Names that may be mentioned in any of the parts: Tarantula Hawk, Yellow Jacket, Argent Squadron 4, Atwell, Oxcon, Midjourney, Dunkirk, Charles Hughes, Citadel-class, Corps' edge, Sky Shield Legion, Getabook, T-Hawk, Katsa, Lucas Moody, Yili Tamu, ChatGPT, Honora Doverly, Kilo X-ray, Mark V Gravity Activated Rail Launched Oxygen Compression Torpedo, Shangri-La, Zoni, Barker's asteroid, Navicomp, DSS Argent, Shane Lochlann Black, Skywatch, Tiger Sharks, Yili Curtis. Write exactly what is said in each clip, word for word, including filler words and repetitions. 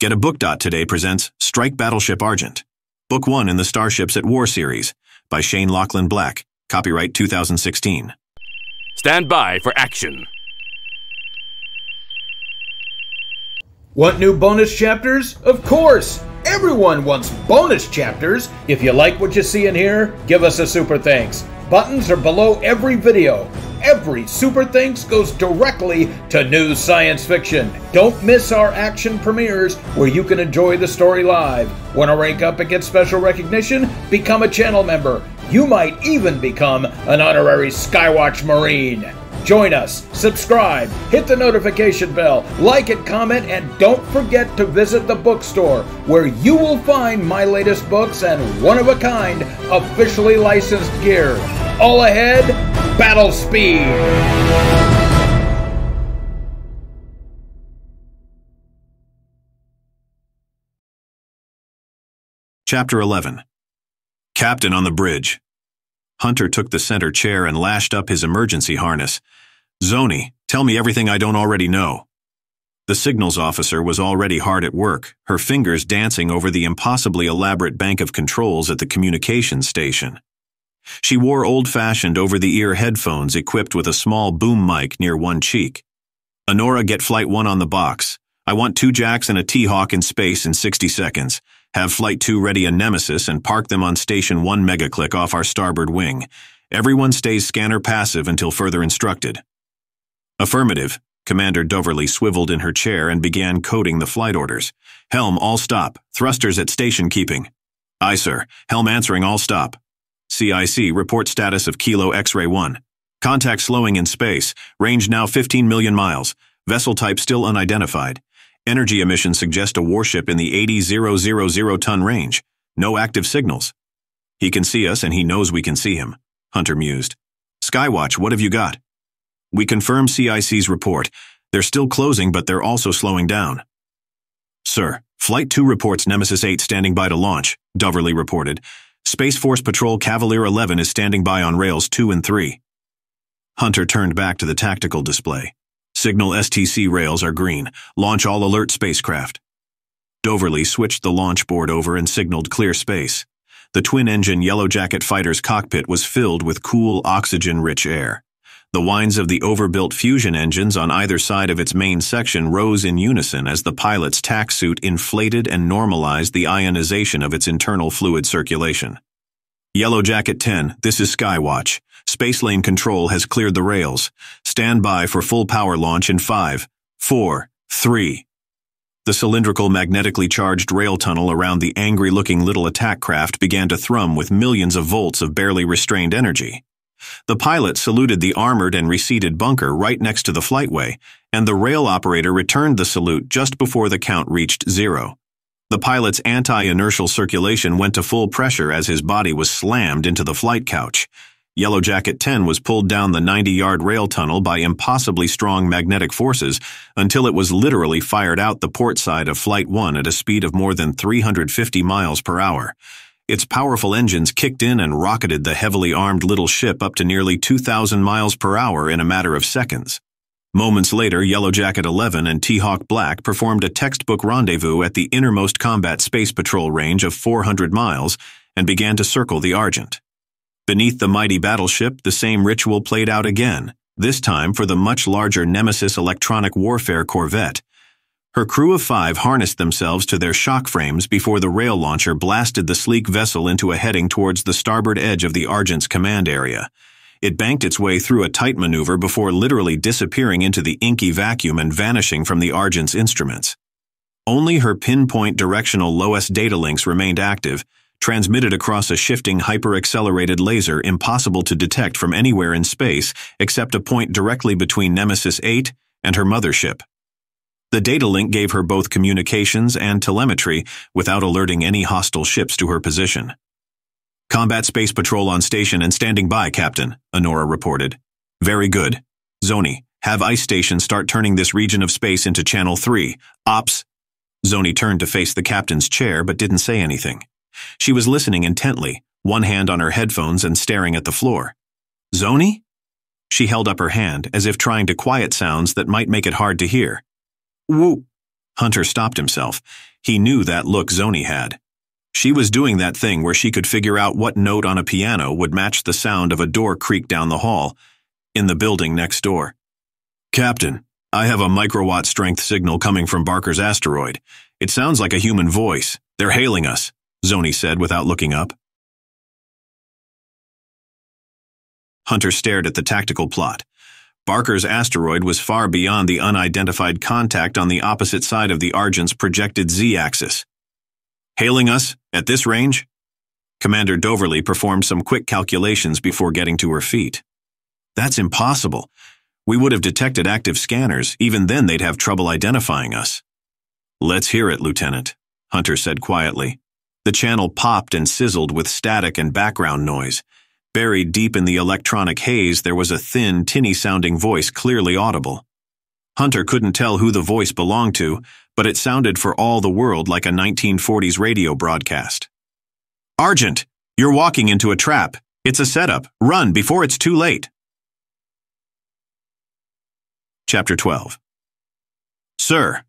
Get a Book Dot Today presents Strike Battleship Argent, Book one in the Starships at War series by Shane Lochlann Black, copyright two thousand sixteen. Stand by for action. Want new bonus chapters? Of course! Everyone wants bonus chapters! If you like what you see in here, give us a super thanks. Buttons are below every video. Every super thanks goes directly to new science fiction. Don't miss our action premieres where you can enjoy the story live. Want to rank up and get special recognition? Become a channel member. You might even become an honorary Skywatch Marine. Join us, subscribe, hit the notification bell, like it, comment, and don't forget to visit the bookstore where you will find my latest books and one-of-a-kind officially licensed gear. All ahead, battle speed! Chapter eleven. Captain on the Bridge. Hunter took the center chair and lashed up his emergency harness. Zoni, tell me everything I don't already know. The signals officer was already hard at work, her fingers dancing over the impossibly elaborate bank of controls at the communications station. She wore old-fashioned over-the-ear headphones equipped with a small boom mic near one cheek. Honora, get Flight one on the box. I want two Jacks and a T-Hawk in space in sixty seconds. Have Flight two ready a Nemesis and park them on Station one megaclick off our starboard wing. Everyone stays scanner passive until further instructed. Affirmative. Commander Doverly swiveled in her chair and began coding the flight orders. Helm, all stop. Thrusters at station keeping. Aye, sir. Helm answering, all stop. C I C, report status of Kilo X-ray one. Contact slowing in space. Range now fifteen million miles. Vessel type still unidentified. Energy emissions suggest a warship in the eighty thousand ton range. No active signals. He can see us and he knows we can see him, Hunter mused. Skywatch, what have you got? We confirm C I C's report. They're still closing, but they're also slowing down. Sir, Flight two reports Nemesis eight standing by to launch, Doverly reported. Space Force Patrol Cavalier eleven is standing by on rails two and three. Hunter turned back to the tactical display. Signal S T C rails are green. Launch all alert spacecraft. Doverly switched the launch board over and signaled clear space. The twin-engine Yellow Jacket fighter's cockpit was filled with cool, oxygen-rich air. The whines of the overbuilt fusion engines on either side of its main section rose in unison as the pilot's tack suit inflated and normalized the ionization of its internal fluid circulation. Yellow Jacket ten, this is Skywatch. Space lane control has cleared the rails. Stand by for full power launch in five, four, three. The cylindrical magnetically charged rail tunnel around the angry-looking little attack craft began to thrum with millions of volts of barely restrained energy. The pilot saluted the armored and receded bunker right next to the flightway, and the rail operator returned the salute just before the count reached zero. The pilot's anti-inertial circulation went to full pressure as his body was slammed into the flight couch. Yellow Jacket ten was pulled down the ninety-yard rail tunnel by impossibly strong magnetic forces until it was literally fired out the port side of Flight one at a speed of more than three hundred fifty miles per hour. Its powerful engines kicked in and rocketed the heavily armed little ship up to nearly two thousand miles per hour in a matter of seconds. Moments later, Yellow Jacket eleven and T-Hawk Black performed a textbook rendezvous at the innermost combat space patrol range of four hundred miles and began to circle the Argent. Beneath the mighty battleship, the same ritual played out again, this time for the much larger Nemesis electronic warfare corvette. Her crew of five harnessed themselves to their shock frames before the rail launcher blasted the sleek vessel into a heading towards the starboard edge of the Argent's command area. It banked its way through a tight maneuver before literally disappearing into the inky vacuum and vanishing from the Argent's instruments. Only her pinpoint directional LOS data links remained active, transmitted across a shifting hyper-accelerated laser impossible to detect from anywhere in space except a point directly between Nemesis eight and her mothership. The data link gave her both communications and telemetry without alerting any hostile ships to her position. Combat Space Patrol on station and standing by, Captain, Honora reported. Very good. Zoni, have I C E Station start turning this region of space into Channel three. Ops. Zoni turned to face the captain's chair but didn't say anything. She was listening intently, one hand on her headphones and staring at the floor. Zoni? She held up her hand as if trying to quiet sounds that might make it hard to hear. Woo. Hunter stopped himself. He knew that look Zoni had. She was doing that thing where she could figure out what note on a piano would match the sound of a door creak down the hall, in the building next door. "Captain, I have a microwatt strength signal coming from Barker's asteroid. It sounds like a human voice. They're hailing us," Zoni said without looking up. Hunter stared at the tactical plot. Barker's asteroid was far beyond the unidentified contact on the opposite side of the Argent's projected Z-axis. "Hailing us? At this range?" Commander Doverly performed some quick calculations before getting to her feet. "That's impossible. We would have detected active scanners. Even then they'd have trouble identifying us." "Let's hear it, Lieutenant," Hunter said quietly. The channel popped and sizzled with static and background noise. Buried deep in the electronic haze, there was a thin, tinny-sounding voice clearly audible. Hunter couldn't tell who the voice belonged to, but it sounded for all the world like a nineteen forties radio broadcast. "Argent, you're walking into a trap. It's a setup. Run before it's too late." Chapter twelve. "Sir."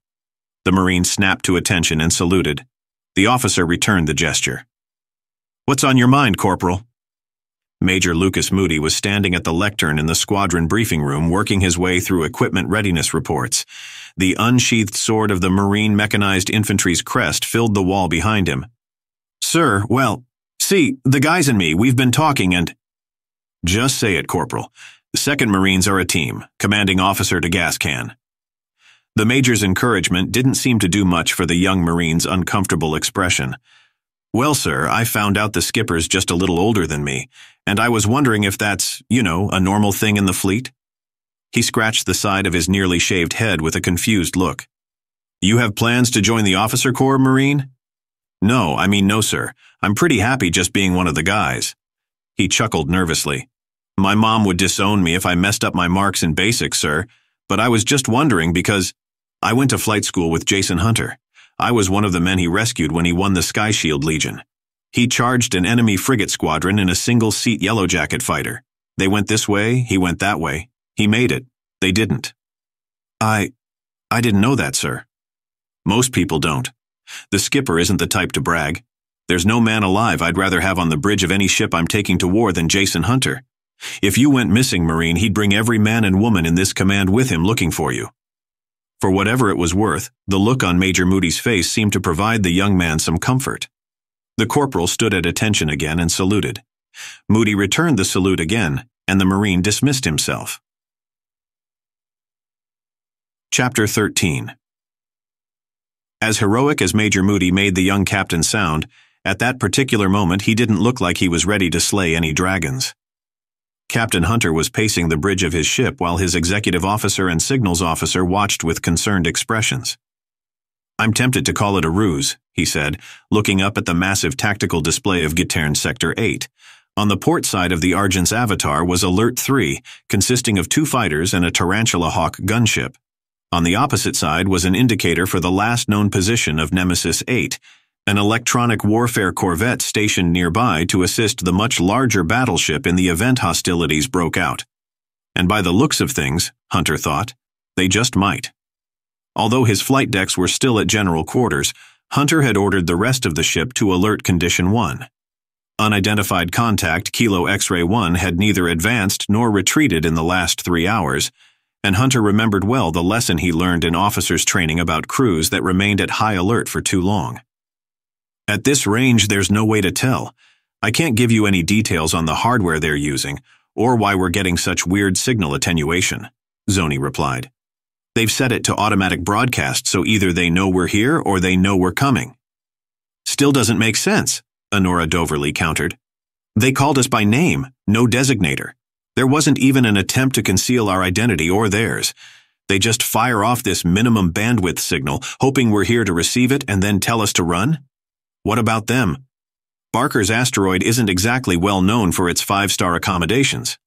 The Marine snapped to attention and saluted. The officer returned the gesture. "What's on your mind, Corporal?" Major Lucas Moody was standing at the lectern in the squadron briefing room, working his way through equipment readiness reports. The unsheathed sword of the Marine Mechanized Infantry's crest filled the wall behind him. "Sir, well, see, the guys and me, we've been talking and—" "Just say it, Corporal. The Second Marines are a team, commanding officer to gas can." The Major's encouragement didn't seem to do much for the young Marine's uncomfortable expression. "Well, sir, I found out the skipper's just a little older than me, and I was wondering if that's, you know, a normal thing in the fleet?" He scratched the side of his nearly shaved head with a confused look. "You have plans to join the officer corps, Marine?" "No, I mean no, sir. I'm pretty happy just being one of the guys." He chuckled nervously. "My mom would disown me if I messed up my marks in basics, sir, but I was just wondering because I went to flight school with Jason Hunter. I was one of the men he rescued when he won the Sky Shield Legion. He charged an enemy frigate squadron in a single-seat Yellow Jacket fighter. They went this way, he went that way. He made it. They didn't." I... I didn't know that, sir." "Most people don't. The skipper isn't the type to brag. There's no man alive I'd rather have on the bridge of any ship I'm taking to war than Jason Hunter. If you went missing, Marine, he'd bring every man and woman in this command with him looking for you." For whatever it was worth, the look on Major Moody's face seemed to provide the young man some comfort. The corporal stood at attention again and saluted. Moody returned the salute again, and the Marine dismissed himself. Chapter thirteen. As heroic as Major Moody made the young captain sound, at that particular moment he didn't look like he was ready to slay any dragons. Captain Hunter was pacing the bridge of his ship while his executive officer and signals officer watched with concerned expressions. "I'm tempted to call it a ruse," he said, looking up at the massive tactical display of Gitairn Sector eight. On the port side of the Argent's avatar was Alert three, consisting of two fighters and a Tarantula Hawk gunship. On the opposite side was an indicator for the last known position of Nemesis eight, an electronic warfare corvette stationed nearby to assist the much larger battleship in the event hostilities broke out. And by the looks of things, Hunter thought, they just might. Although his flight decks were still at general quarters, Hunter had ordered the rest of the ship to alert Condition one. Unidentified contact Kilo X-ray one had neither advanced nor retreated in the last three hours, and Hunter remembered well the lesson he learned in officers' training about crews that remained at high alert for too long. "At this range, there's no way to tell. I can't give you any details on the hardware they're using, or why we're getting such weird signal attenuation," Zoni replied. "They've set it to automatic broadcast, so either they know we're here or they know we're coming." "Still doesn't make sense," Honora Doverly countered. "They called us by name, no designator. There wasn't even an attempt to conceal our identity or theirs. They just fire off this minimum bandwidth signal, hoping we're here to receive it and then tell us to run? What about them? Barker's asteroid isn't exactly well known for its five-star accommodations."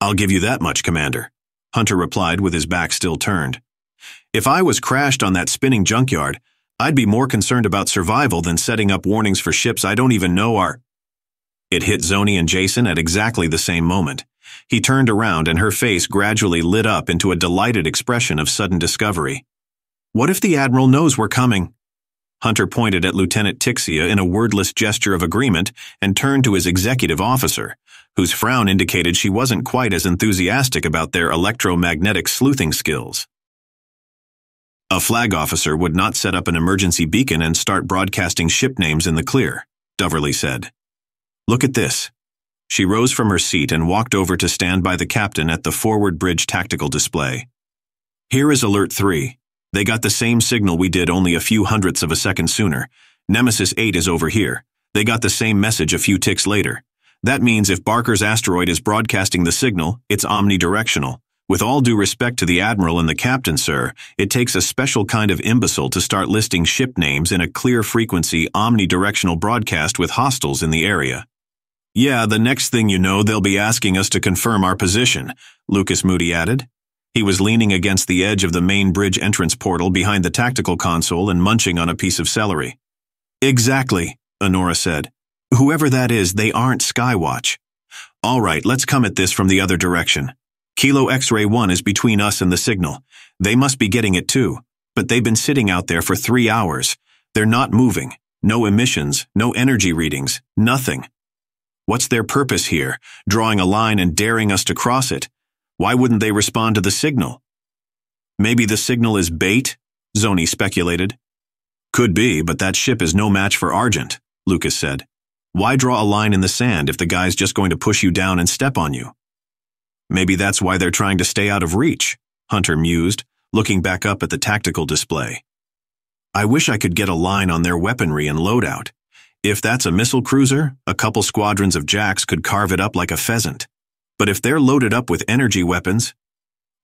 "I'll give you that much, Commander," Hunter replied with his back still turned. "If I was crashed on that spinning junkyard, I'd be more concerned about survival than setting up warnings for ships I don't even know are—" It hit Zoni and Jason at exactly the same moment. He turned around and her face gradually lit up into a delighted expression of sudden discovery. What if the Admiral knows we're coming? Hunter pointed at Lieutenant Tixia in a wordless gesture of agreement and turned to his executive officer, whose frown indicated she wasn't quite as enthusiastic about their electromagnetic sleuthing skills. A flag officer would not set up an emergency beacon and start broadcasting ship names in the clear, Doverly said. Look at this. She rose from her seat and walked over to stand by the captain at the forward bridge tactical display. Here is Alert three. They got the same signal we did only a few hundredths of a second sooner. Nemesis eight is over here. They got the same message a few ticks later. That means if Barker's asteroid is broadcasting the signal, it's omnidirectional. With all due respect to the Admiral and the Captain, sir, it takes a special kind of imbecile to start listing ship names in a clear-frequency omnidirectional broadcast with hostiles in the area. Yeah, the next thing you know, they'll be asking us to confirm our position, Lucas Moody added. He was leaning against the edge of the main bridge entrance portal behind the tactical console and munching on a piece of celery. Exactly, Honora said. Whoever that is, they aren't Skywatch. All right, let's come at this from the other direction. Kilo X-ray one is between us and the signal. They must be getting it too. But they've been sitting out there for three hours. They're not moving. No emissions, no energy readings, nothing. What's their purpose here, drawing a line and daring us to cross it? Why wouldn't they respond to the signal? Maybe the signal is bait, Zoni speculated. Could be, but that ship is no match for Argent, Lucas said. Why draw a line in the sand if the guy's just going to push you down and step on you? Maybe that's why they're trying to stay out of reach, Hunter mused, looking back up at the tactical display. I wish I could get a line on their weaponry and loadout. If that's a missile cruiser, a couple squadrons of jacks could carve it up like a pheasant. But if they're loaded up with energy weapons,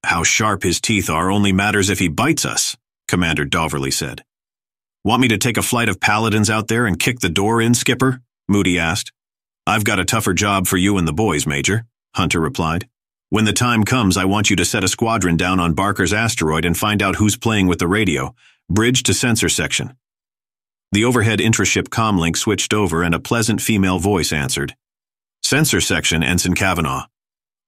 how sharp his teeth are only matters if he bites us, Commander Doverly said. Want me to take a flight of Paladins out there and kick the door in, Skipper? Moody asked. I've got a tougher job for you and the boys, Major, Hunter replied. When the time comes, I want you to set a squadron down on Barker's asteroid and find out who's playing with the radio. Bridge to sensor section. The overhead intraship comlink switched over and a pleasant female voice answered. Sensor section, Ensign Kavanaugh.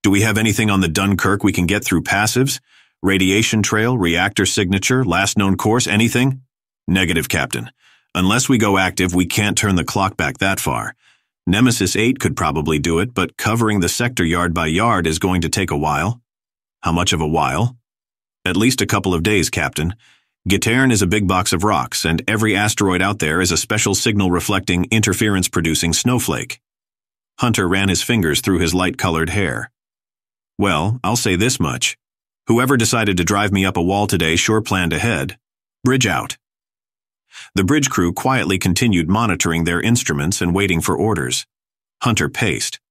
Do we have anything on the Dunkirk we can get through passives? Radiation trail, reactor signature, last known course, anything? Negative, Captain. Unless we go active, we can't turn the clock back that far. Nemesis eight could probably do it, but covering the sector yard by yard is going to take a while. How much of a while? At least a couple of days, Captain. Gitairn is a big box of rocks, and every asteroid out there is a special signal-reflecting, interference-producing snowflake. Hunter ran his fingers through his light-colored hair. Well, I'll say this much. Whoever decided to drive me up a wall today sure planned ahead. Bridge out. The bridge crew quietly continued monitoring their instruments and waiting for orders. Hunter paced.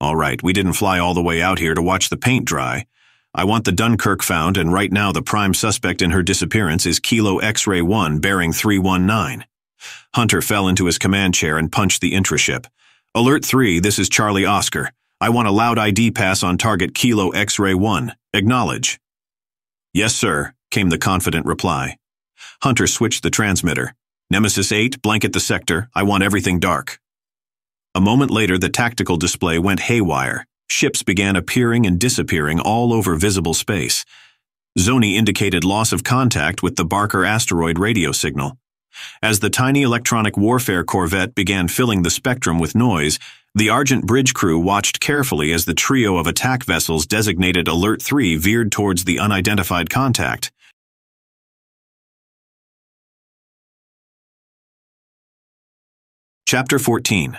All right, we didn't fly all the way out here to watch the paint dry. I want the Dunkirk found, and right now the prime suspect in her disappearance is Kilo X-ray one bearing three one nine. Hunter fell into his command chair and punched the intraship. Alert three, this is Charlie Oscar. I want a loud I D pass on target Kilo X-ray one. Acknowledge. Yes, sir, came the confident reply. Hunter switched the transmitter. Nemesis eight, blanket the sector. I want everything dark. A moment later, the tactical display went haywire. Ships began appearing and disappearing all over visible space. Zoni indicated loss of contact with the Barker asteroid radio signal. As the tiny electronic warfare corvette began filling the spectrum with noise, the Argent bridge crew watched carefully as the trio of attack vessels designated Alert three veered towards the unidentified contact. Chapter fourteen.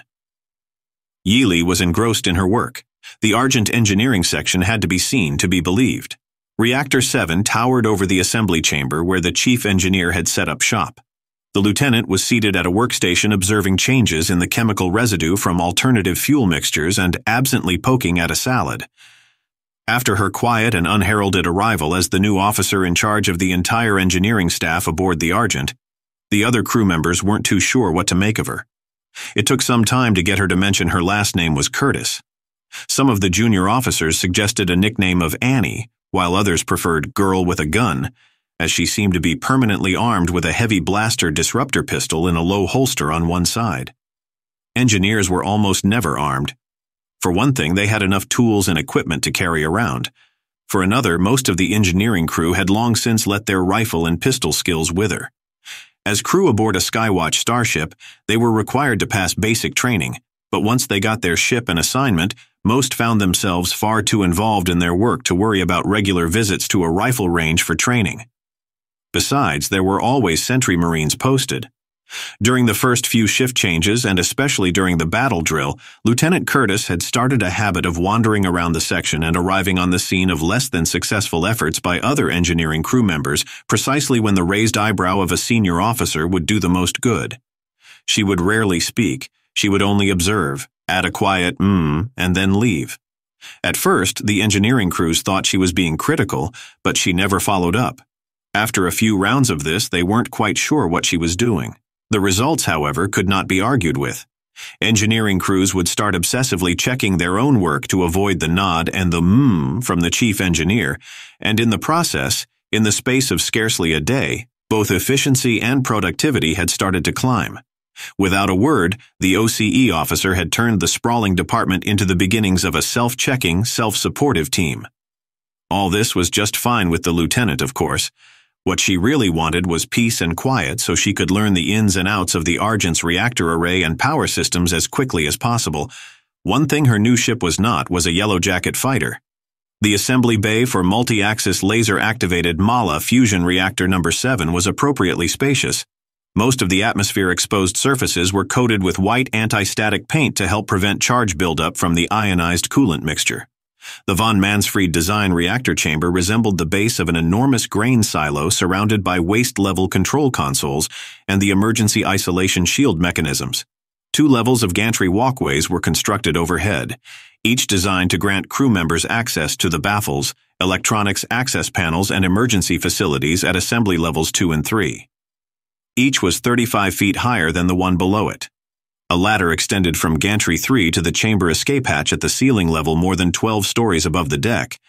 Yili was engrossed in her work. The Argent engineering section had to be seen to be believed. Reactor seven towered over the assembly chamber where the chief engineer had set up shop. The lieutenant was seated at a workstation observing changes in the chemical residue from alternative fuel mixtures and absently poking at a salad. After her quiet and unheralded arrival as the new officer in charge of the entire engineering staff aboard the Argent, the other crew members weren't too sure what to make of her. It took some time to get her to mention her last name was Curtis. Some of the junior officers suggested a nickname of Annie, while others preferred Girl with a Gun, as she seemed to be permanently armed with a heavy blaster disruptor pistol in a low holster on one side. Engineers were almost never armed. For one thing, they had enough tools and equipment to carry around. For another, most of the engineering crew had long since let their rifle and pistol skills wither. As crew aboard a Skywatch starship, they were required to pass basic training, but once they got their ship and assignment, most found themselves far too involved in their work to worry about regular visits to a rifle range for training. Besides, there were always sentry marines posted. During the first few shift changes, and especially during the battle drill, Lieutenant Curtis had started a habit of wandering around the section and arriving on the scene of less than successful efforts by other engineering crew members precisely when the raised eyebrow of a senior officer would do the most good. She would rarely speak, she would only observe, add a quiet mm, and then leave. At first, the engineering crews thought she was being critical, but she never followed up. After a few rounds of this, they weren't quite sure what she was doing. The results, however, could not be argued with. Engineering crews would start obsessively checking their own work to avoid the nod and the mmm from the chief engineer, and in the process, in the space of scarcely a day, both efficiency and productivity had started to climb. Without a word, the O C E officer had turned the sprawling department into the beginnings of a self-checking, self-supportive team. All this was just fine with the lieutenant, of course. What she really wanted was peace and quiet so she could learn the ins and outs of the Argent's reactor array and power systems as quickly as possible. One thing her new ship was not was a Yellow Jacket fighter. The assembly bay for multi-axis laser-activated MALA fusion reactor number seven was appropriately spacious. Most of the atmosphere-exposed surfaces were coated with white anti-static paint to help prevent charge buildup from the ionized coolant mixture. The von Mansfried design reactor chamber resembled the base of an enormous grain silo surrounded by waist-level control consoles and the emergency isolation shield mechanisms. Two levels of gantry walkways were constructed overhead, each designed to grant crew members access to the baffles, electronics access panels, and emergency facilities at assembly levels two and three. Each was thirty-five feet higher than the one below it. A ladder extended from Gantry three to the chamber escape hatch at the ceiling level more than twelve stories above the deck.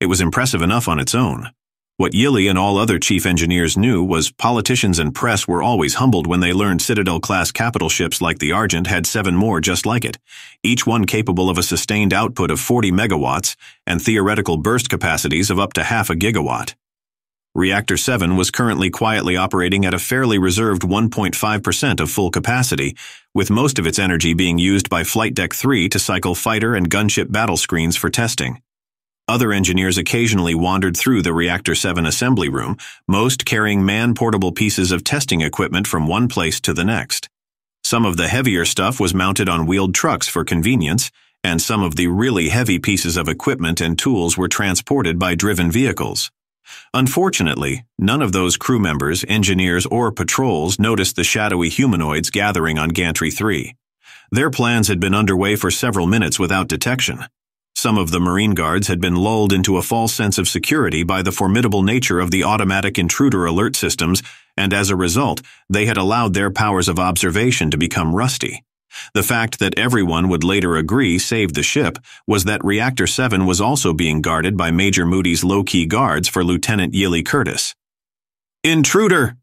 It was impressive enough on its own. What Yili and all other chief engineers knew was politicians and press were always humbled when they learned Citadel-class capital ships like the Argent had seven more just like it, each one capable of a sustained output of forty megawatts and theoretical burst capacities of up to half a gigawatt. Reactor seven was currently quietly operating at a fairly reserved one point five percent of full capacity, with most of its energy being used by Flight Deck three to cycle fighter and gunship battle screens for testing. Other engineers occasionally wandered through the Reactor seven assembly room, most carrying man-portable pieces of testing equipment from one place to the next. Some of the heavier stuff was mounted on wheeled trucks for convenience, and some of the really heavy pieces of equipment and tools were transported by driven vehicles. Unfortunately, none of those crew members, engineers, or patrols noticed the shadowy humanoids gathering on Gantry three. Their plans had been underway for several minutes without detection. Some of the Marine Guards had been lulled into a false sense of security by the formidable nature of the automatic intruder alert systems, and as a result, they had allowed their powers of observation to become rusty. The fact that everyone would later agree saved the ship was that Reactor seven was also being guarded by Major Moody's low-key guards for Lieutenant Yili Curtis. Intruder!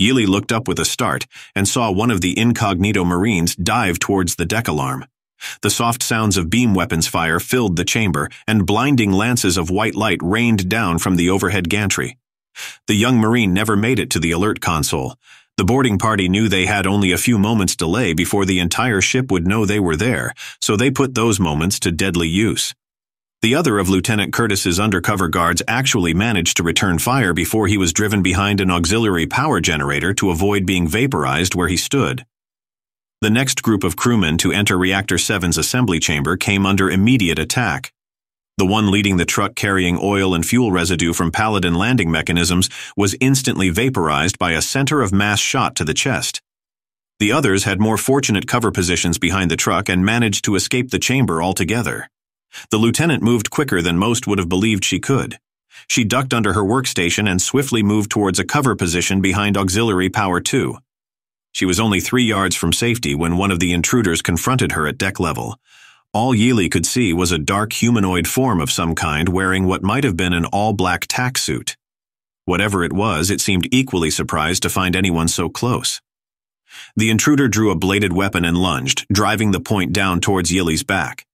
Yili looked up with a start and saw one of the incognito Marines dive towards the deck alarm. The soft sounds of beam weapons fire filled the chamber, and blinding lances of white light rained down from the overhead gantry. The young Marine never made it to the alert console. The boarding party knew they had only a few moments' delay before the entire ship would know they were there, so they put those moments to deadly use. The other of Lieutenant Curtis's undercover guards actually managed to return fire before he was driven behind an auxiliary power generator to avoid being vaporized where he stood. The next group of crewmen to enter Reactor seven's assembly chamber came under immediate attack. The one leading the truck carrying oil and fuel residue from Paladin landing mechanisms was instantly vaporized by a center-of-mass shot to the chest. The others had more fortunate cover positions behind the truck and managed to escape the chamber altogether. The lieutenant moved quicker than most would have believed she could. She ducked under her workstation and swiftly moved towards a cover position behind auxiliary power two. She was only three yards from safety when one of the intruders confronted her at deck level. All Yili could see was a dark humanoid form of some kind wearing what might have been an all-black tack suit. Whatever it was, it seemed equally surprised to find anyone so close. The intruder drew a bladed weapon and lunged, driving the point down towards Yili's back.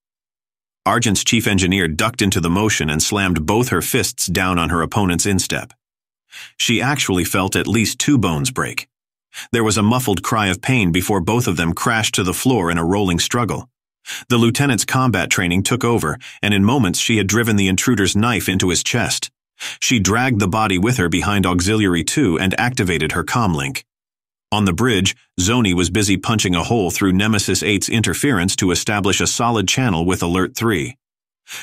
Argent's chief engineer ducked into the motion and slammed both her fists down on her opponent's instep. She actually felt at least two bones break. There was a muffled cry of pain before both of them crashed to the floor in a rolling struggle. The lieutenant's combat training took over, and in moments she had driven the intruder's knife into his chest. She dragged the body with her behind Auxiliary two and activated her comlink. On the bridge, Zoni was busy punching a hole through Nemesis eight's interference to establish a solid channel with Alert three.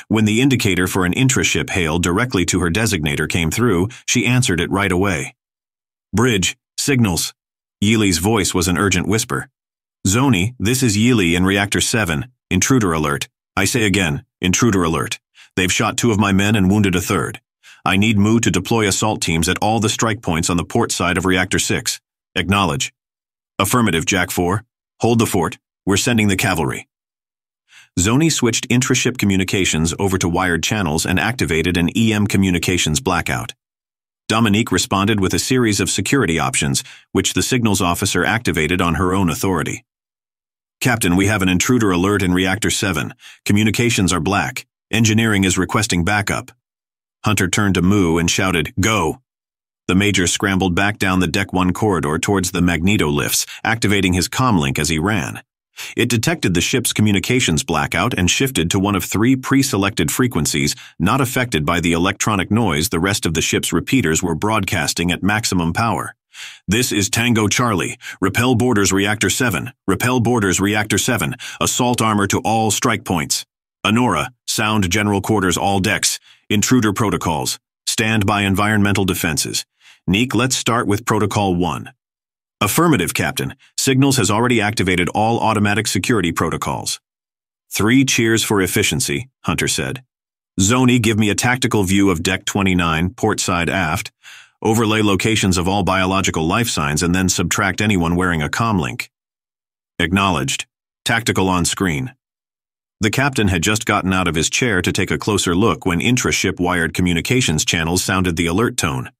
When the indicator for an intraship hail directly to her designator came through, she answered it right away. "Bridge, signals." Yili's voice was an urgent whisper. "Zoni, this is Yili in Reactor seven. Intruder alert. I say again, intruder alert. They've shot two of my men and wounded a third. I need Mu to deploy assault teams at all the strike points on the port side of Reactor six. Acknowledge." "Affirmative, Jack four. Hold the fort. We're sending the cavalry." Zoni switched intraship communications over to wired channels and activated an E M communications blackout. Dominique responded with a series of security options, which the signals officer activated on her own authority. "Captain, we have an intruder alert in Reactor seven. Communications are black. Engineering is requesting backup." Hunter turned to Mu and shouted, "Go!" The major scrambled back down the Deck one corridor towards the magneto lifts, activating his comlink as he ran. It detected the ship's communications blackout and shifted to one of three pre-selected frequencies not affected by the electronic noise the rest of the ship's repeaters were broadcasting at maximum power. "This is Tango Charlie. Repel boarders Reactor seven. Repel boarders Reactor seven. Assault armor to all strike points. Honora, sound general quarters all decks. Intruder protocols. Stand by environmental defenses. Neek, let's start with Protocol one. "Affirmative, Captain. Signals has already activated all automatic security protocols." Three cheers for efficiency, Hunter said. "Zoni, give me a tactical view of Deck twenty-nine, port side aft. Overlay locations of all biological life signs and then subtract anyone wearing a comlink." "Acknowledged. Tactical on screen." The captain had just gotten out of his chair to take a closer look when intra-ship wired communications channels sounded the alert tone.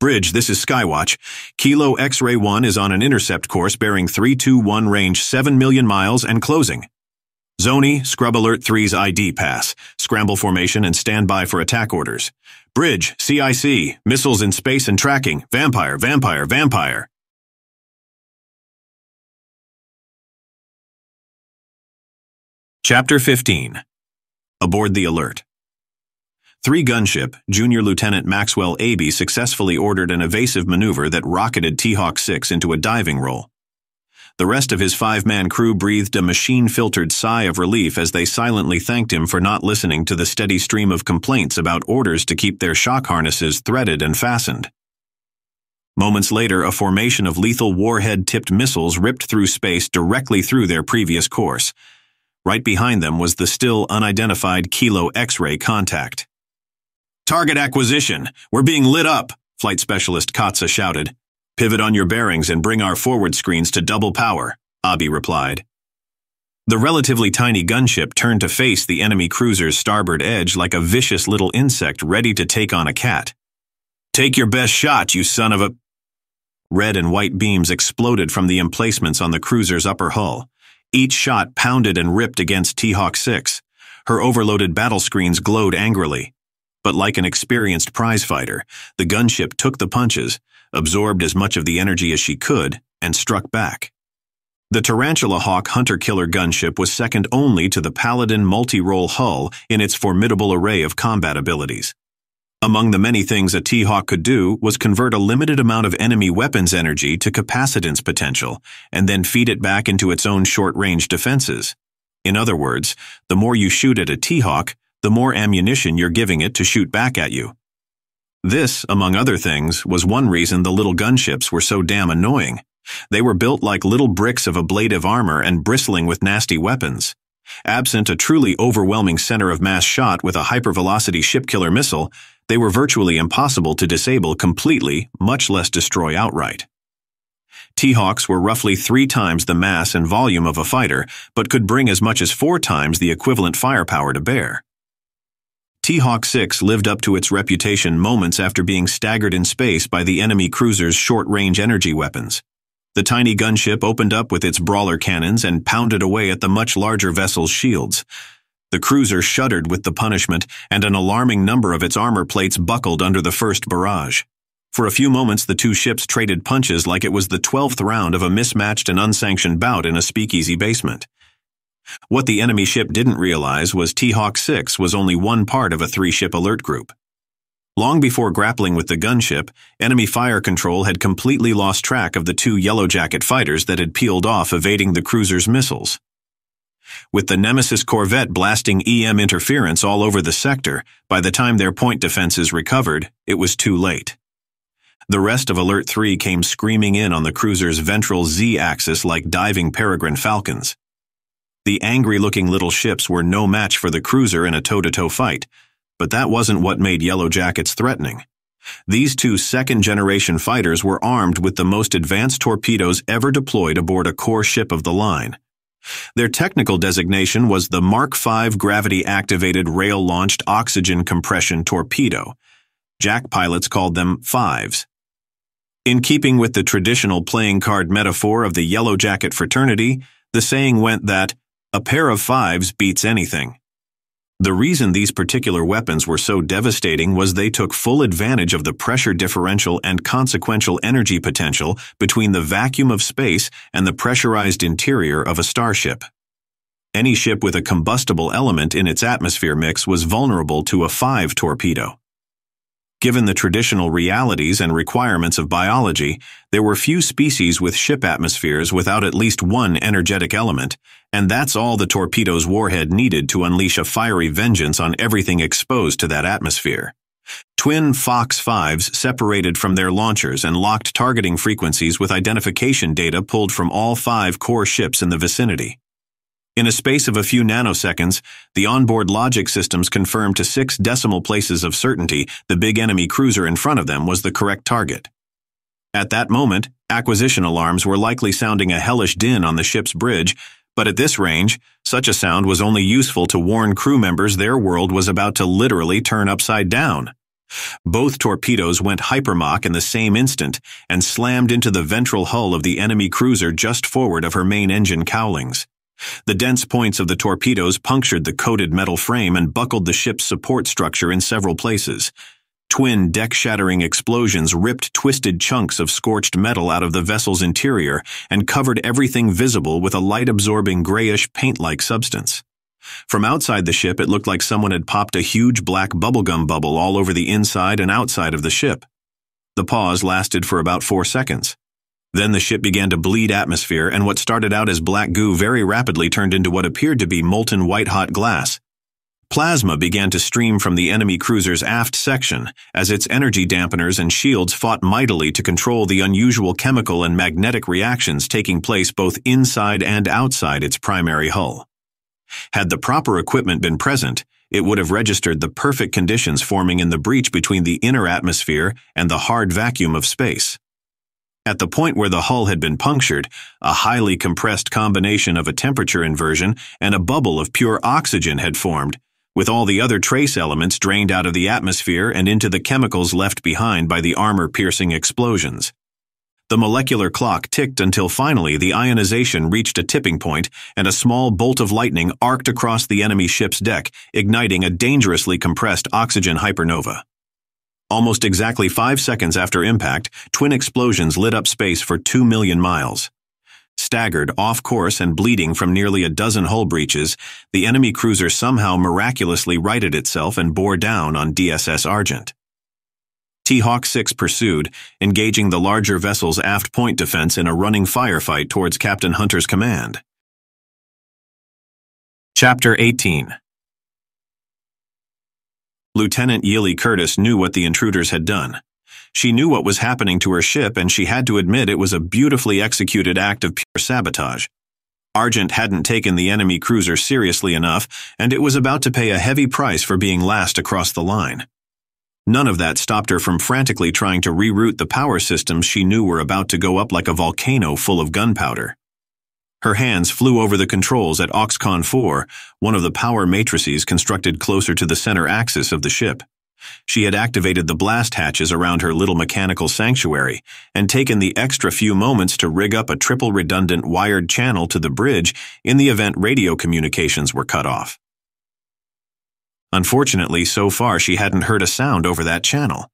"Bridge, this is Skywatch. Kilo X-ray one is on an intercept course bearing three two one range seven million miles and closing. Zoni, scrub Alert three's I D pass. Scramble formation and stand by for attack orders. Bridge, C I C, missiles in space and tracking. Vampire, vampire, vampire." Chapter fifteen. Aboard the Alert. Three-gunship, Junior Lieutenant Maxwell Abi successfully ordered an evasive maneuver that rocketed T Hawk six into a diving roll. The rest of his five-man crew breathed a machine-filtered sigh of relief as they silently thanked him for not listening to the steady stream of complaints about orders to keep their shock harnesses threaded and fastened. Moments later, a formation of lethal warhead-tipped missiles ripped through space directly through their previous course. Right behind them was the still unidentified Kilo X-ray contact. "Target acquisition! We're being lit up!" Flight Specialist Katsa shouted. "Pivot on your bearings and bring our forward screens to double power," Abi replied. The relatively tiny gunship turned to face the enemy cruiser's starboard edge like a vicious little insect ready to take on a cat. "Take your best shot, you son of a..." Red and white beams exploded from the emplacements on the cruiser's upper hull. Each shot pounded and ripped against T Hawk six. Her overloaded battle screens glowed angrily. But like an experienced prizefighter, the gunship took the punches, absorbed as much of the energy as she could, and struck back. The Tarantula Hawk hunter-killer gunship was second only to the Paladin multi-role hull in its formidable array of combat abilities. Among the many things a T Hawk could do was convert a limited amount of enemy weapons energy to capacitance potential, and then feed it back into its own short-range defenses. In other words, the more you shoot at a T Hawk, the more ammunition you're giving it to shoot back at you. This, among other things, was one reason the little gunships were so damn annoying. They were built like little bricks of ablative armor and bristling with nasty weapons. Absent a truly overwhelming center of mass shot with a hypervelocity shipkiller missile, they were virtually impossible to disable completely, much less destroy outright. T Hawks were roughly three times the mass and volume of a fighter, but could bring as much as four times the equivalent firepower to bear. T Hawk six lived up to its reputation moments after being staggered in space by the enemy cruiser's short-range energy weapons. The tiny gunship opened up with its brawler cannons and pounded away at the much larger vessel's shields. The cruiser shuddered with the punishment, and an alarming number of its armor plates buckled under the first barrage. For a few moments the two ships traded punches like it was the twelfth round of a mismatched and unsanctioned bout in a speakeasy basement. What the enemy ship didn't realize was T Hawk six was only one part of a three-ship alert group. Long before grappling with the gunship, enemy fire control had completely lost track of the two Yellow Jacket fighters that had peeled off evading the cruiser's missiles. With the Nemesis corvette blasting E M interference all over the sector, by the time their point defenses recovered, it was too late. The rest of Alert three came screaming in on the cruiser's ventral Z-axis like diving peregrine falcons. The angry-looking little ships were no match for the cruiser in a toe-to-toe fight, but that wasn't what made Yellow Jackets threatening. These two second-generation fighters were armed with the most advanced torpedoes ever deployed aboard a core ship of the line. Their technical designation was the Mark five Gravity Activated Rail Launched Oxygen Compression Torpedo. Jack pilots called them Fives. In keeping with the traditional playing card metaphor of the Yellow Jacket fraternity, the saying went that a pair of fives beats anything. The reason these particular weapons were so devastating was they took full advantage of the pressure differential and consequential energy potential between the vacuum of space and the pressurized interior of a starship. Any ship with a combustible element in its atmosphere mix was vulnerable to a five torpedo. Given the traditional realities and requirements of biology, there were few species with ship atmospheres without at least one energetic element, and that's all the torpedo's warhead needed to unleash a fiery vengeance on everything exposed to that atmosphere. Twin Fox fives separated from their launchers and locked targeting frequencies with identification data pulled from all five core ships in the vicinity. In a space of a few nanoseconds, the onboard logic systems confirmed to six decimal places of certainty the big enemy cruiser in front of them was the correct target. At that moment, acquisition alarms were likely sounding a hellish din on the ship's bridge, but at this range, such a sound was only useful to warn crew members their world was about to literally turn upside down. Both torpedoes went hypermach in the same instant and slammed into the ventral hull of the enemy cruiser just forward of her main engine cowlings. The dense points of the torpedoes punctured the coated metal frame and buckled the ship's support structure in several places. Twin deck-shattering explosions ripped twisted chunks of scorched metal out of the vessel's interior and covered everything visible with a light-absorbing grayish paint-like substance. From outside the ship, it looked like someone had popped a huge black bubblegum bubble all over the inside and outside of the ship. The pause lasted for about four seconds. Then the ship began to bleed atmosphere, and what started out as black goo very rapidly turned into what appeared to be molten white-hot glass. Plasma began to stream from the enemy cruiser's aft section, as its energy dampeners and shields fought mightily to control the unusual chemical and magnetic reactions taking place both inside and outside its primary hull. Had the proper equipment been present, it would have registered the perfect conditions forming in the breach between the inner atmosphere and the hard vacuum of space. At the point where the hull had been punctured, a highly compressed combination of a temperature inversion and a bubble of pure oxygen had formed, with all the other trace elements drained out of the atmosphere and into the chemicals left behind by the armor-piercing explosions. The molecular clock ticked until finally the ionization reached a tipping point and a small bolt of lightning arced across the enemy ship's deck, igniting a dangerously compressed oxygen hypernova. Almost exactly five seconds after impact, twin explosions lit up space for two million miles. Staggered, off course, and bleeding from nearly a dozen hull breaches, the enemy cruiser somehow miraculously righted itself and bore down on D S S Argent. T Hawk six pursued, engaging the larger vessel's aft point defense in a running firefight towards Captain Hunter's command. Chapter eighteen. Lieutenant Yili Curtis knew what the intruders had done. She knew what was happening to her ship, and she had to admit it was a beautifully executed act of pure sabotage. Argent hadn't taken the enemy cruiser seriously enough, and it was about to pay a heavy price for being last across the line. None of that stopped her from frantically trying to reroute the power systems she knew were about to go up like a volcano full of gunpowder. Her hands flew over the controls at Oxcon four, one of the power matrices constructed closer to the center axis of the ship. She had activated the blast hatches around her little mechanical sanctuary and taken the extra few moments to rig up a triple redundant wired channel to the bridge in the event radio communications were cut off. Unfortunately, so far she hadn't heard a sound over that channel.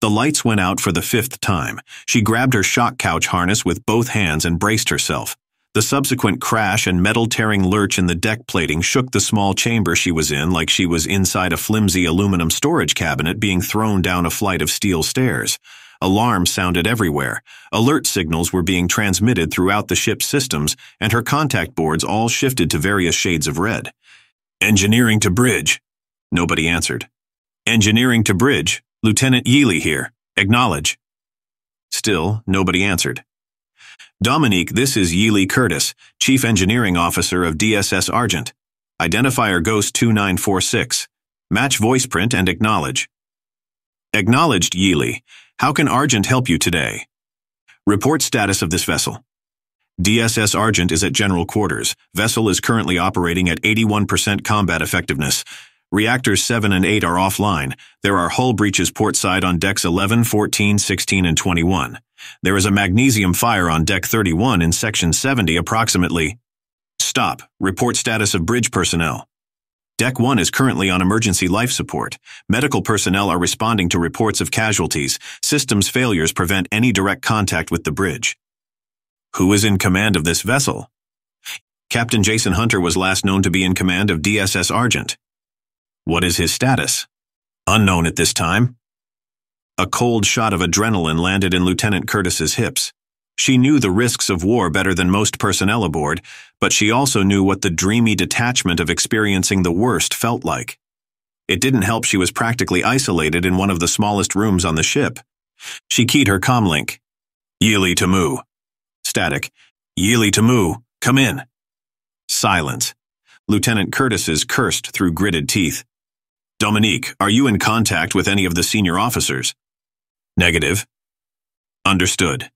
The lights went out for the fifth time. She grabbed her shock couch harness with both hands and braced herself. The subsequent crash and metal-tearing lurch in the deck plating shook the small chamber she was in like she was inside a flimsy aluminum storage cabinet being thrown down a flight of steel stairs. Alarms sounded everywhere. Alert signals were being transmitted throughout the ship's systems, and her contact boards all shifted to various shades of red. "Engineering to bridge." Nobody answered. "Engineering to bridge. Lieutenant Yili here. Acknowledge." Still, nobody answered. "Dominique, this is Yili Curtis, Chief Engineering Officer of D S S Argent. Identifier Ghost two nine four six. Match voice print and acknowledge." "Acknowledged, Yili. How can Argent help you today?" "Report status of this vessel." D S S Argent is at general quarters. Vessel is currently operating at eighty-one percent combat effectiveness. Reactors seven and eight are offline. There are hull breaches portside on decks eleven, fourteen, sixteen, and twenty-one. There is a magnesium fire on deck thirty-one in section seventy approximately. Stop. Report status of bridge personnel. Deck one is currently on emergency life support. Medical personnel are responding to reports of casualties. Systems failures prevent any direct contact with the bridge. Who is in command of this vessel? Captain Jason Hunter was last known to be in command of D S S Argent. What is his status? Unknown at this time. A cold shot of adrenaline landed in Lieutenant Curtis's hips. She knew the risks of war better than most personnel aboard, but she also knew what the dreamy detachment of experiencing the worst felt like. It didn't help she was practically isolated in one of the smallest rooms on the ship. She keyed her comlink. "Yili Tamu." Static. "Yili Tamu, come in." Silence. Lieutenant Curtis's cursed through gritted teeth. "Dominique, are you in contact with any of the senior officers?" "Negative." "Understood.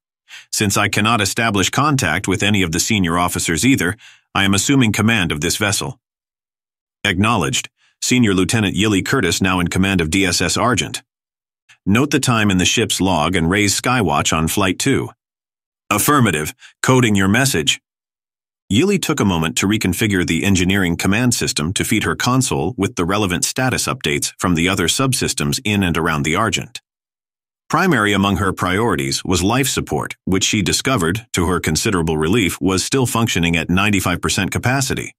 Since I cannot establish contact with any of the senior officers either, I am assuming command of this vessel." "Acknowledged. Senior Lieutenant Yili Curtis now in command of D S S Argent." "Note the time in the ship's log and raise Skywatch on Flight two. "Affirmative. Coding your message." Yili took a moment to reconfigure the engineering command system to feed her console with the relevant status updates from the other subsystems in and around the Argent. Primary among her priorities was life support, which she discovered, to her considerable relief, was still functioning at ninety-five percent capacity.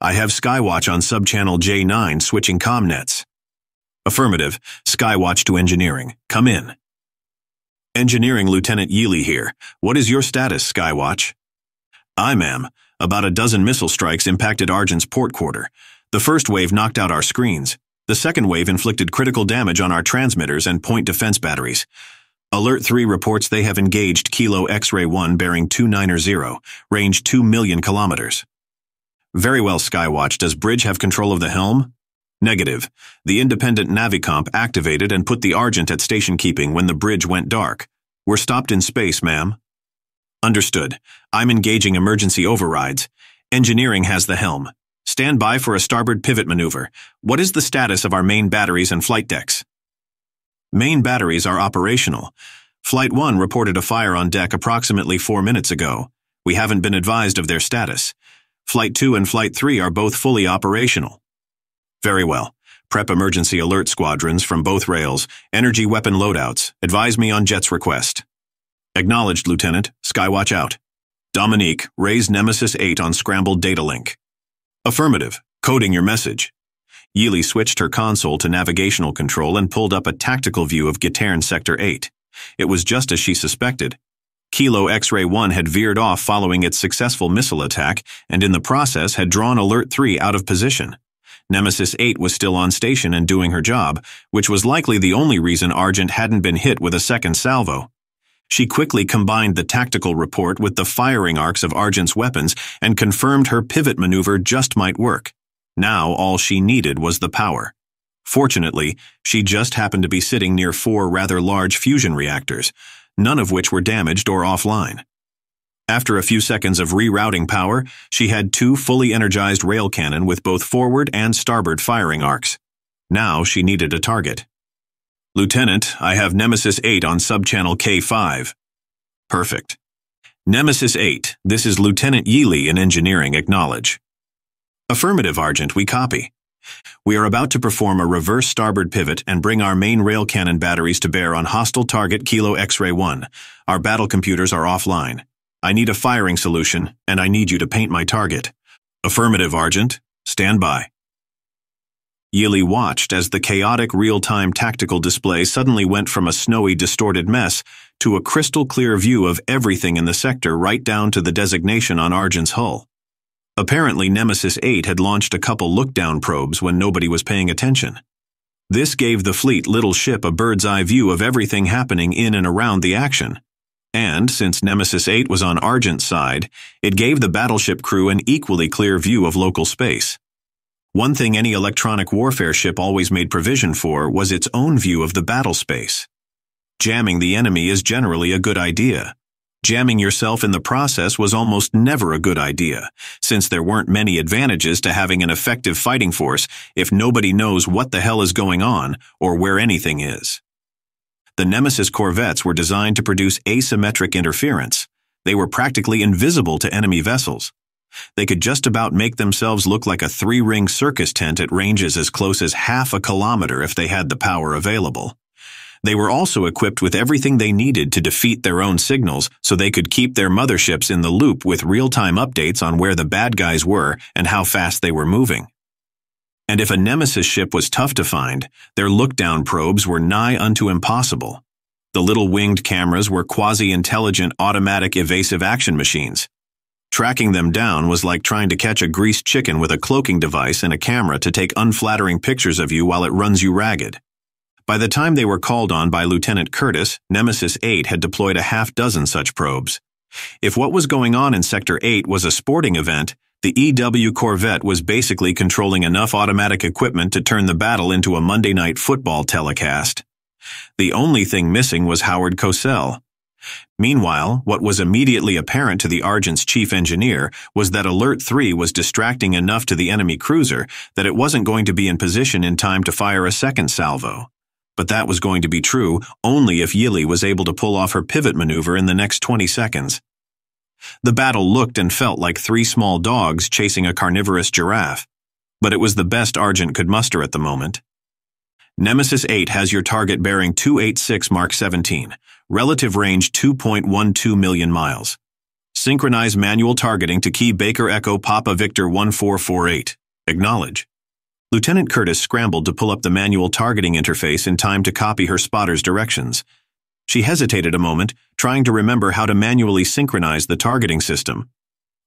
"I have Skywatch on subchannel J nine switching comnets." "Affirmative. Skywatch to engineering. Come in." "Engineering Lieutenant Yili here. What is your status, Skywatch?" "I, ma'am. About a dozen missile strikes impacted Argent's port quarter. The first wave knocked out our screens. The second wave inflicted critical damage on our transmitters and point defense batteries. Alert three reports they have engaged Kilo X-ray one bearing two ninety, range two million kilometers. "Very well, Skywatch. Does Bridge have control of the helm?" "Negative. The independent Navicomp activated and put the Argent at station keeping when the bridge went dark. We're stopped in space, ma'am." "Understood. I'm engaging emergency overrides. Engineering has the helm. Stand by for a starboard pivot maneuver. What is the status of our main batteries and flight decks?" "Main batteries are operational. Flight one reported a fire on deck approximately four minutes ago. We haven't been advised of their status. Flight two and Flight three are both fully operational." "Very well. Prep emergency alert squadrons from both rails, energy weapon loadouts. Advise me on jet's request." "Acknowledged, Lieutenant. Skywatch out." "Dominique, raise Nemesis eight on scrambled data link." "Affirmative. Coding your message." Yili switched her console to navigational control and pulled up a tactical view of Gitairn Sector eight. It was just as she suspected. Kilo X-ray one had veered off following its successful missile attack and in the process had drawn Alert three out of position. Nemesis eight was still on station and doing her job, which was likely the only reason Argent hadn't been hit with a second salvo. She quickly combined the tactical report with the firing arcs of Argent's weapons and confirmed her pivot maneuver just might work. Now all she needed was the power. Fortunately, she just happened to be sitting near four rather large fusion reactors, none of which were damaged or offline. After a few seconds of rerouting power, she had two fully energized rail cannon with both forward and starboard firing arcs. Now she needed a target. "Lieutenant, I have Nemesis eight on subchannel K five. "Perfect. Nemesis eight, this is Lieutenant Yili in engineering. Acknowledge." "Affirmative, Argent. We copy. We are about to perform a reverse starboard pivot and bring our main rail cannon batteries to bear on hostile target Kilo X-ray one. Our battle computers are offline. I need a firing solution, and I need you to paint my target. Affirmative, Argent. Stand by. Yili watched as the chaotic real-time tactical display suddenly went from a snowy, distorted mess to a crystal-clear view of everything in the sector right down to the designation on Argent's hull. Apparently, Nemesis eight had launched a couple look-down probes when nobody was paying attention. This gave the fleet little ship a bird's-eye view of everything happening in and around the action. And, since Nemesis eight was on Argent's side, it gave the battleship crew an equally clear view of local space. One thing any electronic warfare ship always made provision for was its own view of the battle space. Jamming the enemy is generally a good idea. Jamming yourself in the process was almost never a good idea, since there weren't many advantages to having an effective fighting force if nobody knows what the hell is going on or where anything is. The Nemesis corvettes were designed to produce asymmetric interference. They were practically invisible to enemy vessels. They could just about make themselves look like a three-ring circus tent at ranges as close as half a kilometer if they had the power available. They were also equipped with everything they needed to defeat their own signals so they could keep their motherships in the loop with real-time updates on where the bad guys were and how fast they were moving. And if a Nemesis ship was tough to find, their look-down probes were nigh unto impossible. The little winged cameras were quasi-intelligent automatic evasive action machines. Tracking them down was like trying to catch a greased chicken with a cloaking device and a camera to take unflattering pictures of you while it runs you ragged. By the time they were called on by Lieutenant Curtis, Nemesis eight had deployed a half dozen such probes. If what was going on in Sector eight was a sporting event, the E W Corvette was basically controlling enough automatic equipment to turn the battle into a Monday night football telecast. The only thing missing was Howard Cosell. Meanwhile, what was immediately apparent to the Argent's chief engineer was that Alert three was distracting enough to the enemy cruiser that it wasn't going to be in position in time to fire a second salvo. But that was going to be true only if Yili was able to pull off her pivot maneuver in the next twenty seconds. The battle looked and felt like three small dogs chasing a carnivorous giraffe, but it was the best Argent could muster at the moment. Nemesis eight has your target bearing two eighty-six Mark seventeen, relative range two point one two million miles. Synchronize manual targeting to key Baker Echo Papa Victor one four four eight. Acknowledge. Lieutenant Curtis scrambled to pull up the manual targeting interface in time to copy her spotter's directions. She hesitated a moment, trying to remember how to manually synchronize the targeting system.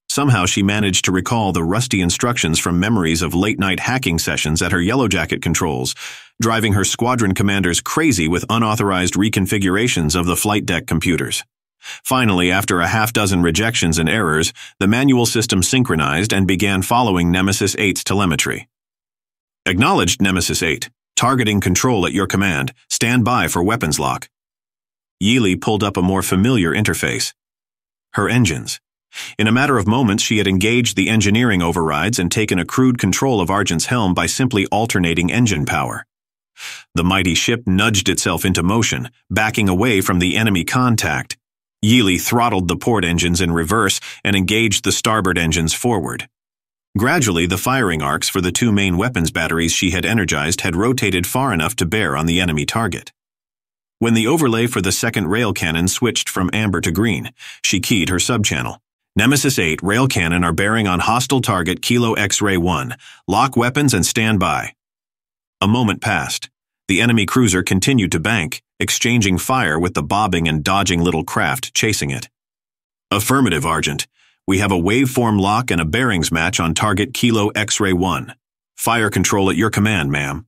Somehow she managed to recall the rusty instructions from memories of late-night hacking sessions at her Yellow Jacket controls, driving her squadron commanders crazy with unauthorized reconfigurations of the flight deck computers. Finally, after a half-dozen rejections and errors, the manual system synchronized and began following Nemesis eight's telemetry. Acknowledged, Nemesis eight. Targeting control at your command. Stand by for weapons lock. Yili pulled up a more familiar interface. Her engines. In a matter of moments, she had engaged the engineering overrides and taken a crude control of Argent's helm by simply alternating engine power. The mighty ship nudged itself into motion, backing away from the enemy contact. Yili throttled the port engines in reverse and engaged the starboard engines forward. Gradually, the firing arcs for the two main weapons batteries she had energized had rotated far enough to bear on the enemy target. When the overlay for the second rail cannon switched from amber to green, she keyed her subchannel. Nemesis eight rail cannon are bearing on hostile target Kilo X-ray one. Lock weapons and stand by. A moment passed. The enemy cruiser continued to bank, exchanging fire with the bobbing and dodging little craft chasing it. Affirmative, Argent. We have a waveform lock and a bearings match on target Kilo X-ray one. Fire control at your command, ma'am.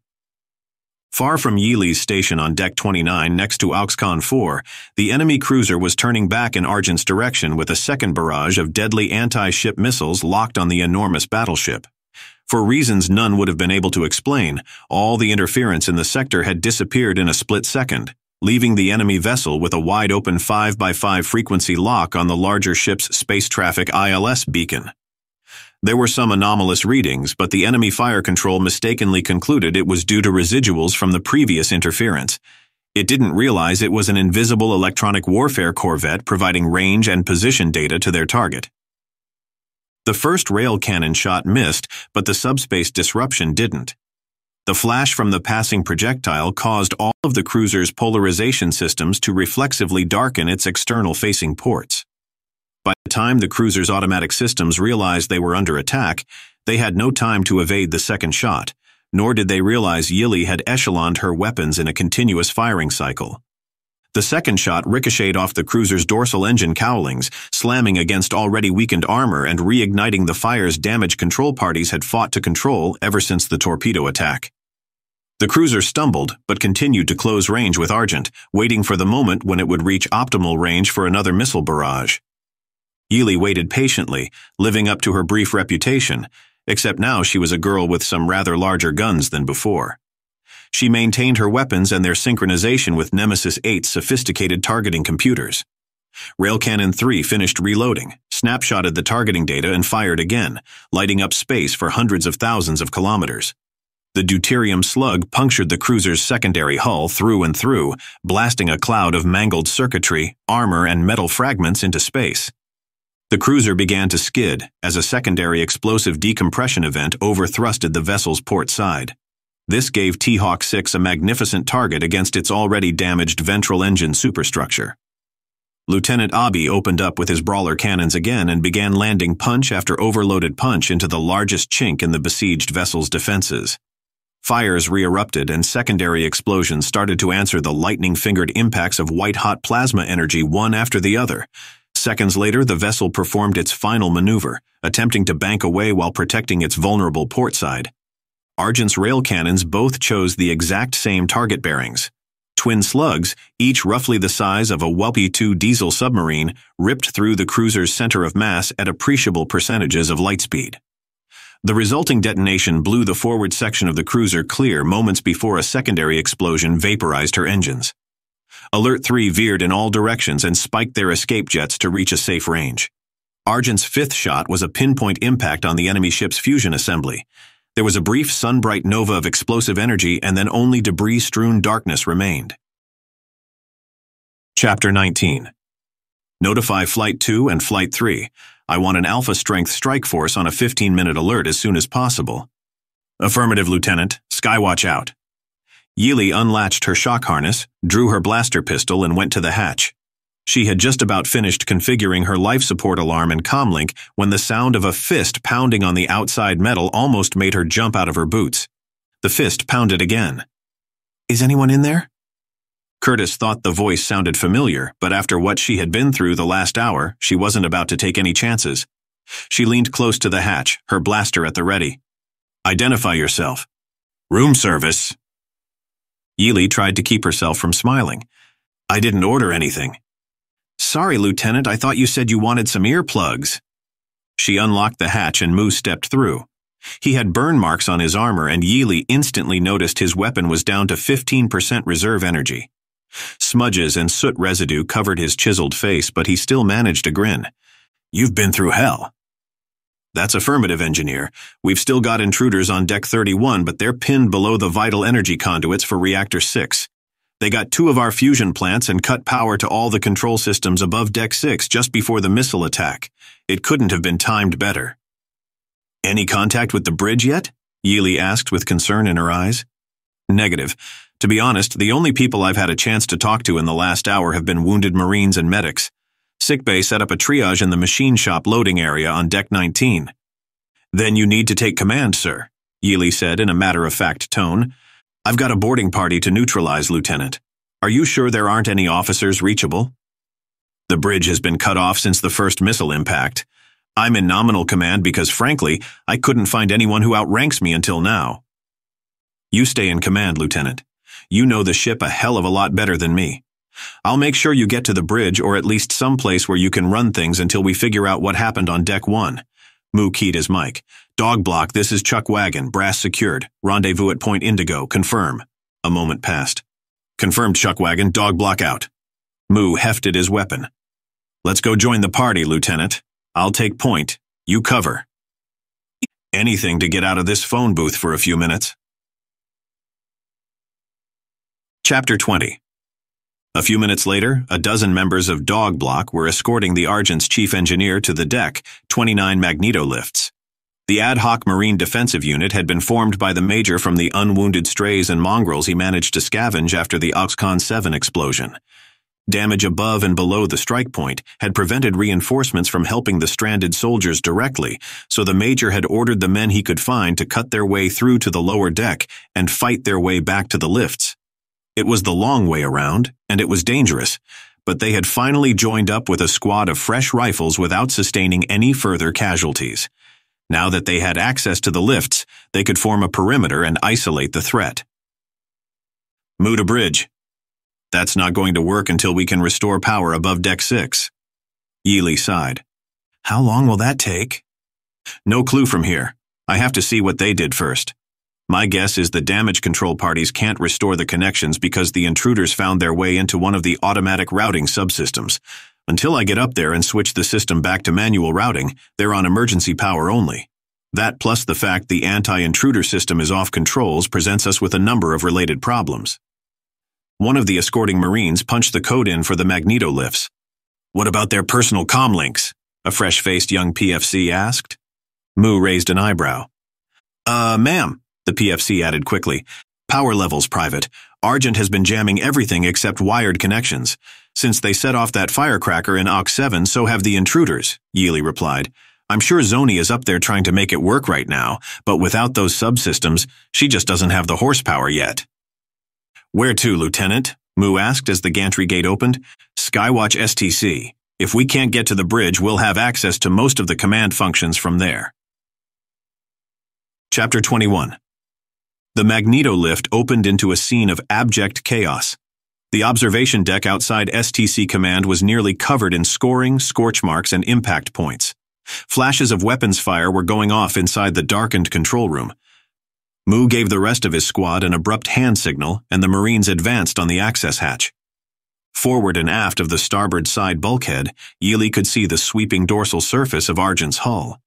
Far from Yili's station on Deck twenty-nine next to Auxcon four, the enemy cruiser was turning back in Argent's direction with a second barrage of deadly anti-ship missiles locked on the enormous battleship. For reasons none would have been able to explain, all the interference in the sector had disappeared in a split second, leaving the enemy vessel with a wide-open five by five frequency lock on the larger ship's space traffic I L S beacon. There were some anomalous readings, but the enemy fire control mistakenly concluded it was due to residuals from the previous interference. It didn't realize it was an invisible electronic warfare corvette providing range and position data to their target. The first rail cannon shot missed, but the subspace disruption didn't. The flash from the passing projectile caused all of the cruiser's polarization systems to reflexively darken its external-facing ports. By the time the cruiser's automatic systems realized they were under attack, they had no time to evade the second shot, nor did they realize Yili had echeloned her weapons in a continuous firing cycle. The second shot ricocheted off the cruiser's dorsal engine cowlings, slamming against already weakened armor and reigniting the fires damage control parties had fought to control ever since the torpedo attack. The cruiser stumbled, but continued to close range with Argent, waiting for the moment when it would reach optimal range for another missile barrage. Yili waited patiently, living up to her brief reputation, except now she was a girl with some rather larger guns than before. She maintained her weapons and their synchronization with Nemesis eight's sophisticated targeting computers. Railcannon three finished reloading, snapshotted the targeting data and fired again, lighting up space for hundreds of thousands of kilometers. The deuterium slug punctured the cruiser's secondary hull through and through, blasting a cloud of mangled circuitry, armor, and metal fragments into space. The cruiser began to skid as a secondary explosive decompression event overthrusted the vessel's port side. This gave T Hawk six a magnificent target against its already damaged ventral engine superstructure. Lieutenant Abi opened up with his brawler cannons again and began landing punch after overloaded punch into the largest chink in the besieged vessel's defenses. Fires re-erupted and secondary explosions started to answer the lightning-fingered impacts of white-hot plasma energy one after the other. Seconds later, the vessel performed its final maneuver, attempting to bank away while protecting its vulnerable port side. Argent's rail cannons both chose the exact same target bearings. Twin slugs, each roughly the size of a Whelpy two diesel submarine, ripped through the cruiser's center of mass at appreciable percentages of light speed. The resulting detonation blew the forward section of the cruiser clear moments before a secondary explosion vaporized her engines. Alert three veered in all directions and spiked their escape jets to reach a safe range. Argent's fifth shot was a pinpoint impact on the enemy ship's fusion assembly. There was a brief sunbright nova of explosive energy, and then only debris-strewn darkness remained. Chapter nineteen. Notify Flight two and Flight three. I want an Alpha-strength strike force on a fifteen-minute alert as soon as possible. Affirmative, Lieutenant. Skywatch out. Yili unlatched her shock harness, drew her blaster pistol, and went to the hatch. She had just about finished configuring her life support alarm and comlink when the sound of a fist pounding on the outside metal almost made her jump out of her boots. The fist pounded again. Is anyone in there? Curtis thought the voice sounded familiar, but after what she had been through the last hour, she wasn't about to take any chances. She leaned close to the hatch, her blaster at the ready. Identify yourself. Room service. Yili tried to keep herself from smiling. I didn't order anything. Sorry, Lieutenant, I thought you said you wanted some earplugs. She unlocked the hatch and Moo stepped through. He had burn marks on his armor, and Yili instantly noticed his weapon was down to fifteen percent reserve energy. Smudges and soot residue covered his chiseled face, but he still managed a grin. You've been through hell. That's affirmative, Engineer. We've still got intruders on Deck thirty-one, but they're pinned below the vital energy conduits for Reactor six. They got two of our fusion plants and cut power to all the control systems above Deck six just before the missile attack. It couldn't have been timed better. Any contact with the bridge yet? Yili asked with concern in her eyes. Negative. To be honest, the only people I've had a chance to talk to in the last hour have been wounded Marines and medics. Sickbay set up a triage in the machine shop loading area on Deck nineteen. Then you need to take command, sir, Yili said in a matter-of-fact tone. I've got a boarding party to neutralize, Lieutenant. Are you sure there aren't any officers reachable? The bridge has been cut off since the first missile impact. I'm in nominal command because, frankly, I couldn't find anyone who outranks me until now. You stay in command, Lieutenant. You know the ship a hell of a lot better than me. I'll make sure you get to the bridge, or at least someplace where you can run things until we figure out what happened on Deck one. Moo keyed his mic. Dog block, this is Chuck Wagon, brass secured. Rendezvous at Point Indigo, confirm. A moment passed. Confirmed, Chuck Wagon, dog block out. Moo hefted his weapon. Let's go join the party, Lieutenant. I'll take point. You cover. Anything to get out of this phone booth for a few minutes. Chapter twenty. A few minutes later, a dozen members of Dog Block were escorting the Argent's chief engineer to the deck, twenty-nine magneto lifts. The ad hoc Marine Defensive Unit had been formed by the Major from the unwounded strays and mongrels he managed to scavenge after the Oxcon seven explosion. Damage above and below the strike point had prevented reinforcements from helping the stranded soldiers directly, so the Major had ordered the men he could find to cut their way through to the lower deck and fight their way back to the lifts. It was the long way around, and it was dangerous, but they had finally joined up with a squad of fresh rifles without sustaining any further casualties. Now that they had access to the lifts, they could form a perimeter and isolate the threat. Move to bridge. That's not going to work until we can restore power above Deck six. Yili sighed. How long will that take? No clue from here. I have to see what they did first. My guess is the damage control parties can't restore the connections because the intruders found their way into one of the automatic routing subsystems. Until I get up there and switch the system back to manual routing, they're on emergency power only. That plus the fact the anti-intruder system is off controls presents us with a number of related problems. One of the escorting Marines punched the code in for the magneto lifts. What about their personal comm links? A fresh-faced young P F C asked. Mu raised an eyebrow. Uh, ma'am, the P F C added quickly. Power levels private. Argent has been jamming everything except wired connections. Since they set off that firecracker in Ox seven, so have the intruders, Yili replied. I'm sure Zoni is up there trying to make it work right now, but without those subsystems, she just doesn't have the horsepower yet. Where to, Lieutenant? Mu asked as the gantry gate opened. Skywatch S T C. If we can't get to the bridge, we'll have access to most of the command functions from there. Chapter twenty-one. The magneto lift opened into a scene of abject chaos. The observation deck outside S T C Command was nearly covered in scoring, scorch marks, and impact points. Flashes of weapons fire were going off inside the darkened control room. Mu gave the rest of his squad an abrupt hand signal, and the Marines advanced on the access hatch. Forward and aft of the starboard side bulkhead, Yili could see the sweeping dorsal surface of Argent's hull.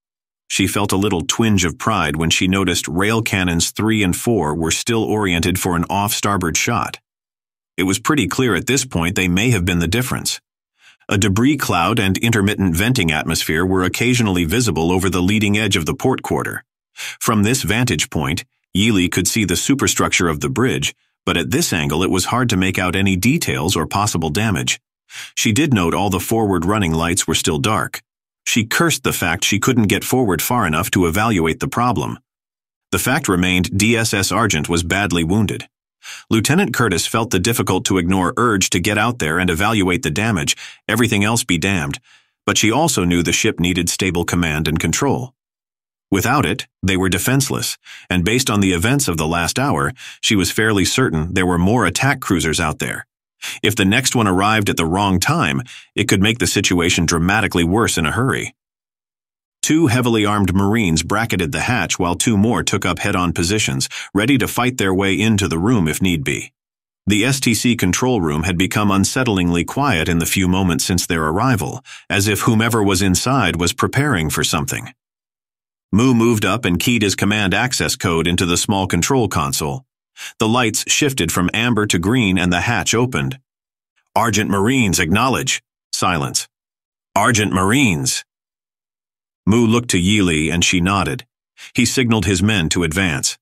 She felt a little twinge of pride when she noticed rail cannons three and four were still oriented for an off-starboard shot. It was pretty clear at this point they may have been the difference. A debris cloud and intermittent venting atmosphere were occasionally visible over the leading edge of the port quarter. From this vantage point, Yili could see the superstructure of the bridge, but at this angle it was hard to make out any details or possible damage. She did note all the forward running lights were still dark. She cursed the fact she couldn't get forward far enough to evaluate the problem. The fact remained D S S Argent was badly wounded. Lieutenant Curtis felt the difficult-to-ignore urge to get out there and evaluate the damage, everything else be damned, but she also knew the ship needed stable command and control. Without it, they were defenseless, and based on the events of the last hour, she was fairly certain there were more attack cruisers out there. If the next one arrived at the wrong time, it could make the situation dramatically worse in a hurry. Two heavily armed Marines bracketed the hatch while two more took up head-on positions, ready to fight their way into the room if need be. The S T C control room had become unsettlingly quiet in the few moments since their arrival, as if whomever was inside was preparing for something. Mu moved up and keyed his command access code into the small control console. The lights shifted from amber to green and the hatch opened. Argent Marines, acknowledge. Silence. Argent Marines. Mu looked to Yili and she nodded. He signaled his men to advance.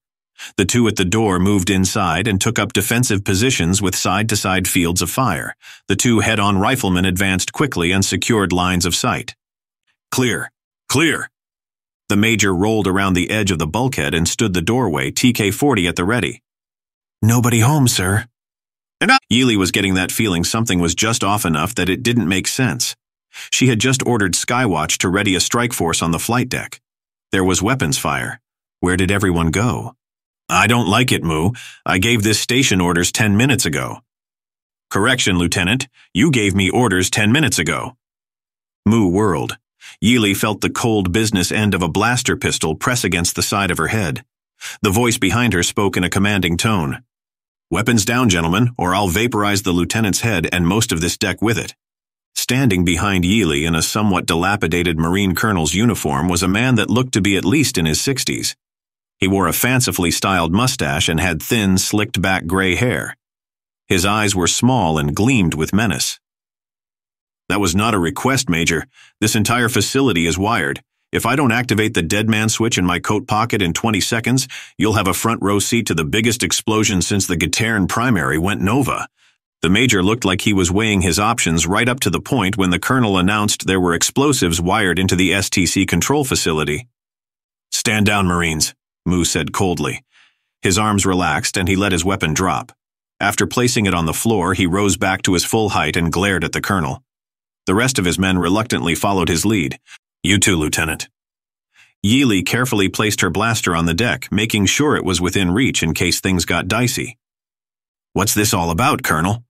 The two at the door moved inside and took up defensive positions with side-to-side fields of fire. The two head-on riflemen advanced quickly and secured lines of sight. Clear. Clear. The Major rolled around the edge of the bulkhead and stood the doorway, T K forty at the ready. Nobody home, sir. And I Yili was getting that feeling something was just off enough that it didn't make sense. She had just ordered Skywatch to ready a strike force on the flight deck. There was weapons fire. Where did everyone go? I don't like it, Mu. I gave this station orders ten minutes ago. Correction, Lieutenant. You gave me orders ten minutes ago. Mu whirled. Yili felt the cold business end of a blaster pistol press against the side of her head. The voice behind her spoke in a commanding tone. Weapons down, gentlemen, or I'll vaporize the lieutenant's head and most of this deck with it. Standing behind Yili in a somewhat dilapidated Marine Colonel's uniform was a man that looked to be at least in his sixties. He wore a fancifully styled mustache and had thin, slicked-back gray hair. His eyes were small and gleamed with menace. "That was not a request, Major. This entire facility is wired. If I don't activate the dead man switch in my coat pocket in twenty seconds, you'll have a front row seat to the biggest explosion since the Gitairn primary went nova." The Major looked like he was weighing his options right up to the point when the Colonel announced there were explosives wired into the S T C control facility. "Stand down, Marines," Moo said coldly. His arms relaxed and he let his weapon drop. After placing it on the floor, he rose back to his full height and glared at the Colonel. The rest of his men reluctantly followed his lead. "You too, Lieutenant." Yili carefully placed her blaster on the deck, making sure it was within reach in case things got dicey. "What's this all about, Colonel?"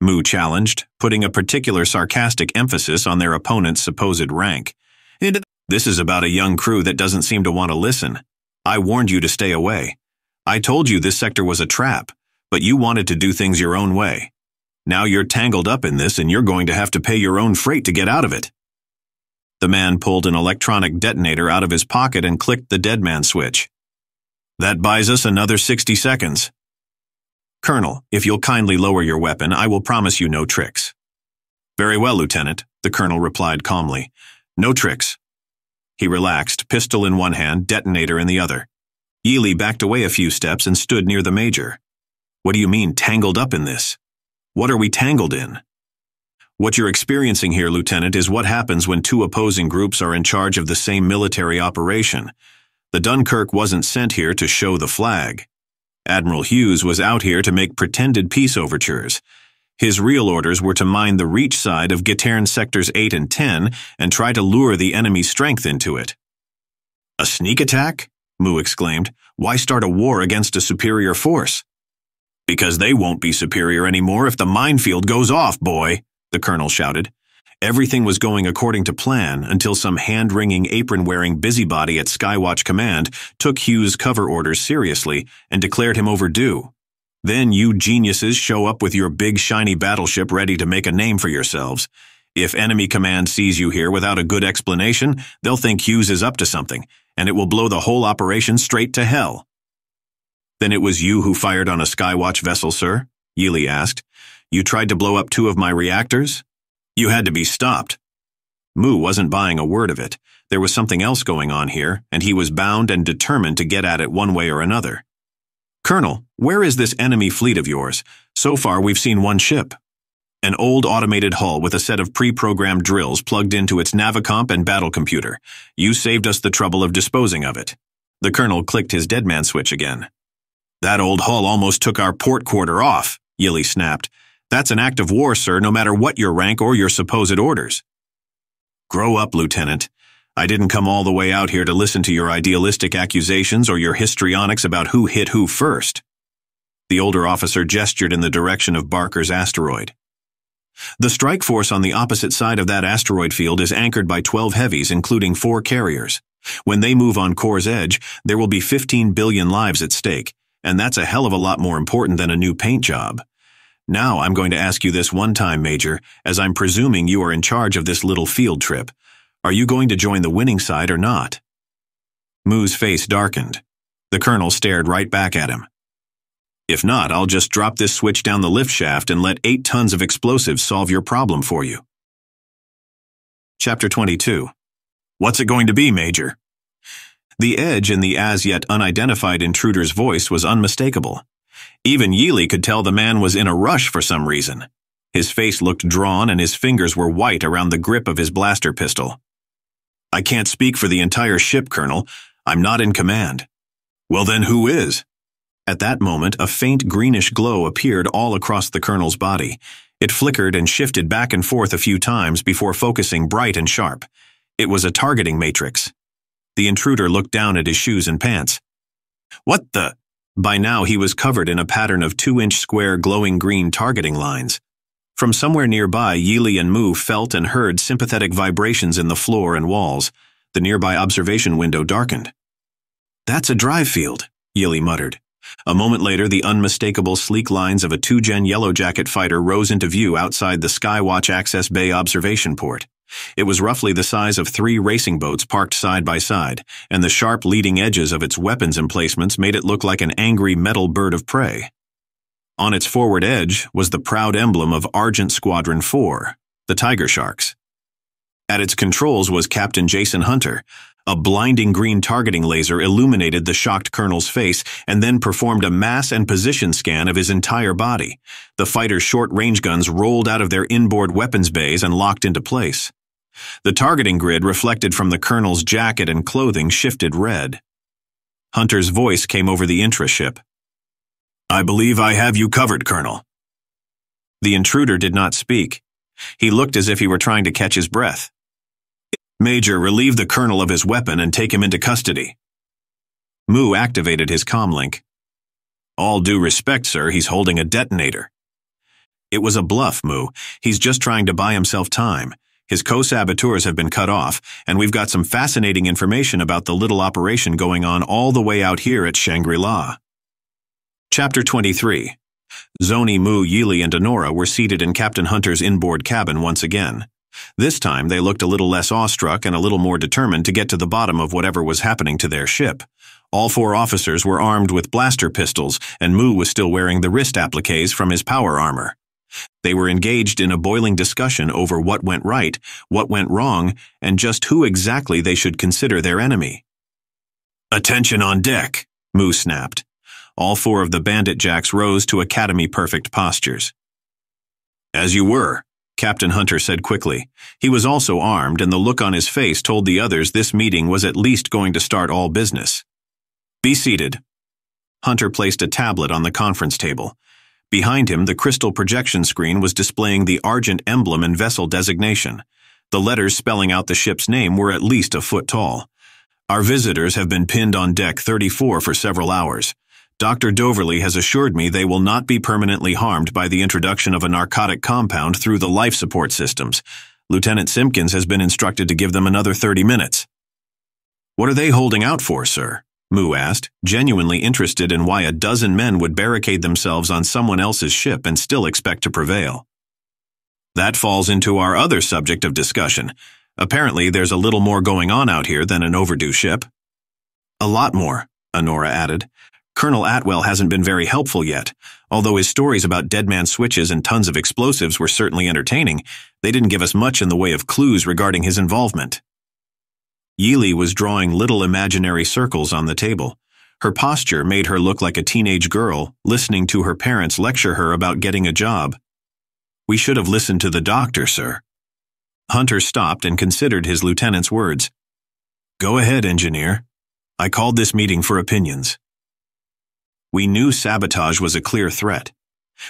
Moo challenged, putting a particular sarcastic emphasis on their opponent's supposed rank. "This is about a young crew that doesn't seem to want to listen. I warned you to stay away. I told you this sector was a trap, but you wanted to do things your own way. Now you're tangled up in this and you're going to have to pay your own freight to get out of it." The man pulled an electronic detonator out of his pocket and clicked the dead man switch. "That buys us another sixty seconds. "Colonel, if you'll kindly lower your weapon, I will promise you no tricks." "Very well, Lieutenant," the Colonel replied calmly. "No tricks." He relaxed, pistol in one hand, detonator in the other. Yili backed away a few steps and stood near the Major. "What do you mean, tangled up in this? What are we tangled in?" "What you're experiencing here, Lieutenant, is what happens when two opposing groups are in charge of the same military operation. The Dunkirk wasn't sent here to show the flag. Admiral Hughes was out here to make pretended peace overtures. His real orders were to mine the reach side of Gitairn Sectors eight and ten and try to lure the enemy's strength into it." "A sneak attack?" Moo exclaimed. "Why start a war against a superior force?" "Because they won't be superior anymore if the minefield goes off, boy," the Colonel shouted. Everything was going according to plan until some hand-wringing, apron-wearing busybody at Skywatch Command took Hughes' cover orders seriously and declared him overdue. "Then you geniuses show up with your big shiny battleship ready to make a name for yourselves. If enemy command sees you here without a good explanation, they'll think Hughes is up to something, and it will blow the whole operation straight to hell." "Then it was you who fired on a Skywatch vessel, sir?" Yili asked. "You tried to blow up two of my reactors? You had to be stopped." Moo wasn't buying a word of it. There was something else going on here, and he was bound and determined to get at it one way or another. "Colonel, where is this enemy fleet of yours? So far we've seen one ship." An old automated hull with a set of pre-programmed drills plugged into its Navicomp and battle computer. "You saved us the trouble of disposing of it." The Colonel clicked his deadman switch again. "That old hull almost took our port quarter off," Yili snapped. "That's an act of war, sir, no matter what your rank or your supposed orders." "Grow up, Lieutenant. I didn't come all the way out here to listen to your idealistic accusations or your histrionics about who hit who first." The older officer gestured in the direction of Barker's asteroid. "The strike force on the opposite side of that asteroid field is anchored by twelve heavies, including four carriers. When they move on Corps' edge, there will be fifteen billion lives at stake, and that's a hell of a lot more important than a new paint job. Now I'm going to ask you this one time, Major, as I'm presuming you are in charge of this little field trip. Are you going to join the winning side or not?" Moo's face darkened. The Colonel stared right back at him. "If not, I'll just drop this switch down the lift shaft and let eight tons of explosives solve your problem for you." Chapter twenty-two. "What's it going to be, Major?" The edge in the as-yet unidentified intruder's voice was unmistakable. Even Yili could tell the man was in a rush for some reason. His face looked drawn and his fingers were white around the grip of his blaster pistol. "I can't speak for the entire ship, Colonel. I'm not in command." "Well then, who is?" At that moment, a faint greenish glow appeared all across the Colonel's body. It flickered and shifted back and forth a few times before focusing bright and sharp. It was a targeting matrix. The intruder looked down at his shoes and pants. "What the?" By now he was covered in a pattern of two-inch square glowing green targeting lines. From somewhere nearby, Yili and Moo felt and heard sympathetic vibrations in the floor and walls. The nearby observation window darkened. "That's a drive field," Yili muttered. A moment later, the unmistakable sleek lines of a two-gen Yellow Jacket fighter rose into view outside the Skywatch Access Bay observation port. It was roughly the size of three racing boats parked side by side, and the sharp leading edges of its weapons emplacements made it look like an angry metal bird of prey. On its forward edge was the proud emblem of Argent Squadron four, the Tiger Sharks. At its controls was Captain Jason Hunter. A blinding green targeting laser illuminated the shocked colonel's face and then performed a mass and position scan of his entire body. The fighter's short-range guns rolled out of their inboard weapons bays and locked into place. The targeting grid reflected from the colonel's jacket and clothing shifted red. Hunter's voice came over the intra-ship. "I believe I have you covered, Colonel." The intruder did not speak. He looked as if he were trying to catch his breath. "Major, relieve the colonel of his weapon and take him into custody." Mu activated his comlink. "All due respect, sir, he's holding a detonator." "It was a bluff, Mu. He's just trying to buy himself time. His co-saboteurs have been cut off, and we've got some fascinating information about the little operation going on all the way out here at Shangri-La." Chapter twenty-three. Zoni, Mu, Yili, and Honora were seated in Captain Hunter's inboard cabin once again. This time they looked a little less awestruck and a little more determined to get to the bottom of whatever was happening to their ship. All four officers were armed with blaster pistols, and Mu was still wearing the wrist appliques from his power armor. They were engaged in a boiling discussion over what went right, what went wrong, and just who exactly they should consider their enemy. "Attention on deck," Mu snapped. All four of the bandit jacks rose to academy-perfect postures. "As you were," Captain Hunter said quickly. He was also armed, and the look on his face told the others this meeting was at least going to start all business. "Be seated." Hunter placed a tablet on the conference table. Behind him, the crystal projection screen was displaying the Argent emblem and vessel designation. The letters spelling out the ship's name were at least a foot tall. "Our visitors have been pinned on deck thirty-four for several hours. Doctor Doverly has assured me they will not be permanently harmed by the introduction of a narcotic compound through the life support systems. Lieutenant Simpkins has been instructed to give them another thirty minutes. "What are they holding out for, sir?" Mu asked, genuinely interested in why a dozen men would barricade themselves on someone else's ship and still expect to prevail. "That falls into our other subject of discussion. Apparently there's a little more going on out here than an overdue ship." "A lot more," Honora added. "Colonel Atwell hasn't been very helpful yet. Although his stories about deadman switches and tons of explosives were certainly entertaining, they didn't give us much in the way of clues regarding his involvement." Yili was drawing little imaginary circles on the table. Her posture made her look like a teenage girl, listening to her parents lecture her about getting a job. "We should have listened to the doctor, sir." Hunter stopped and considered his lieutenant's words. "Go ahead, engineer. I called this meeting for opinions." "We knew sabotage was a clear threat.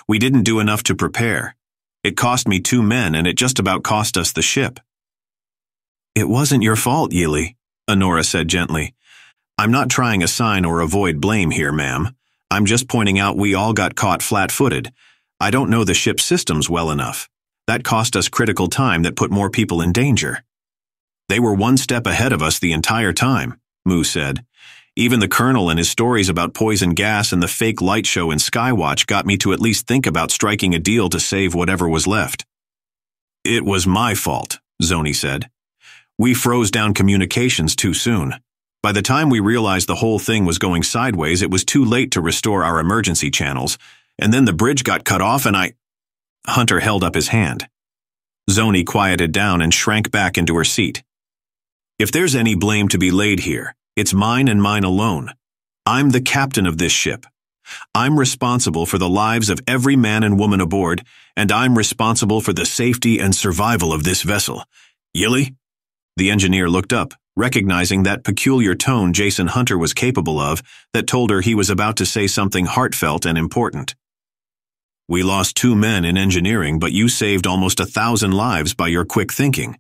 We didn't do enough to prepare. It cost me two men, and it just about cost us the ship." "It wasn't your fault, Yili," Honora said gently. "I'm not trying to assign or avoid blame here, ma'am. I'm just pointing out we all got caught flat-footed. I don't know the ship's systems well enough. That cost us critical time that put more people in danger." "They were one step ahead of us the entire time," Mu said. "Even the colonel and his stories about poison gas and the fake light show in Skywatch got me to at least think about striking a deal to save whatever was left." "It was my fault," Zoni said. "We froze down communications too soon. By the time we realized the whole thing was going sideways, it was too late to restore our emergency channels, and then the bridge got cut off and I—" Hunter held up his hand. Zoni quieted down and shrank back into her seat. "If there's any blame to be laid here, it's mine and mine alone. I'm the captain of this ship. I'm responsible for the lives of every man and woman aboard, and I'm responsible for the safety and survival of this vessel. Yili?" The engineer looked up, recognizing that peculiar tone Jason Hunter was capable of that told her he was about to say something heartfelt and important. "We lost two men in engineering, but you saved almost a thousand lives by your quick thinking.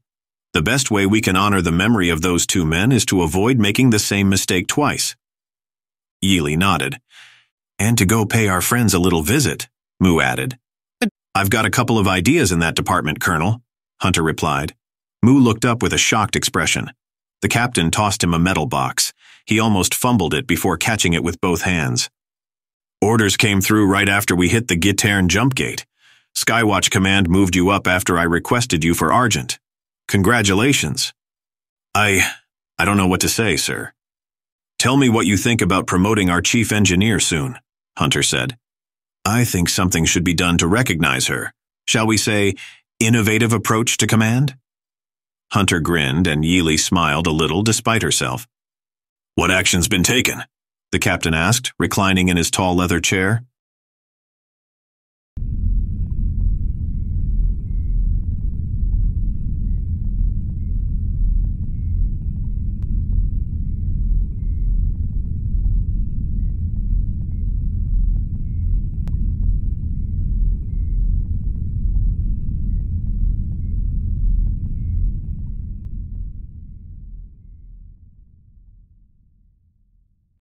The best way we can honor the memory of those two men is to avoid making the same mistake twice." Yili nodded. "And to go pay our friends a little visit," Mu added. "I've got a couple of ideas in that department, Colonel," Hunter replied. Mu looked up with a shocked expression. The captain tossed him a metal box. He almost fumbled it before catching it with both hands. "Orders came through right after we hit the Gitairn jump gate. Skywatch Command moved you up after I requested you for Argent. Congratulations." I... I don't know what to say, sir." "Tell me what you think about promoting our chief engineer soon," Hunter said. I think something should be done to recognize her. Shall we say, innovative approach to command? Hunter grinned and Yili smiled a little despite herself. What action's been taken? The captain asked, reclining in his tall leather chair.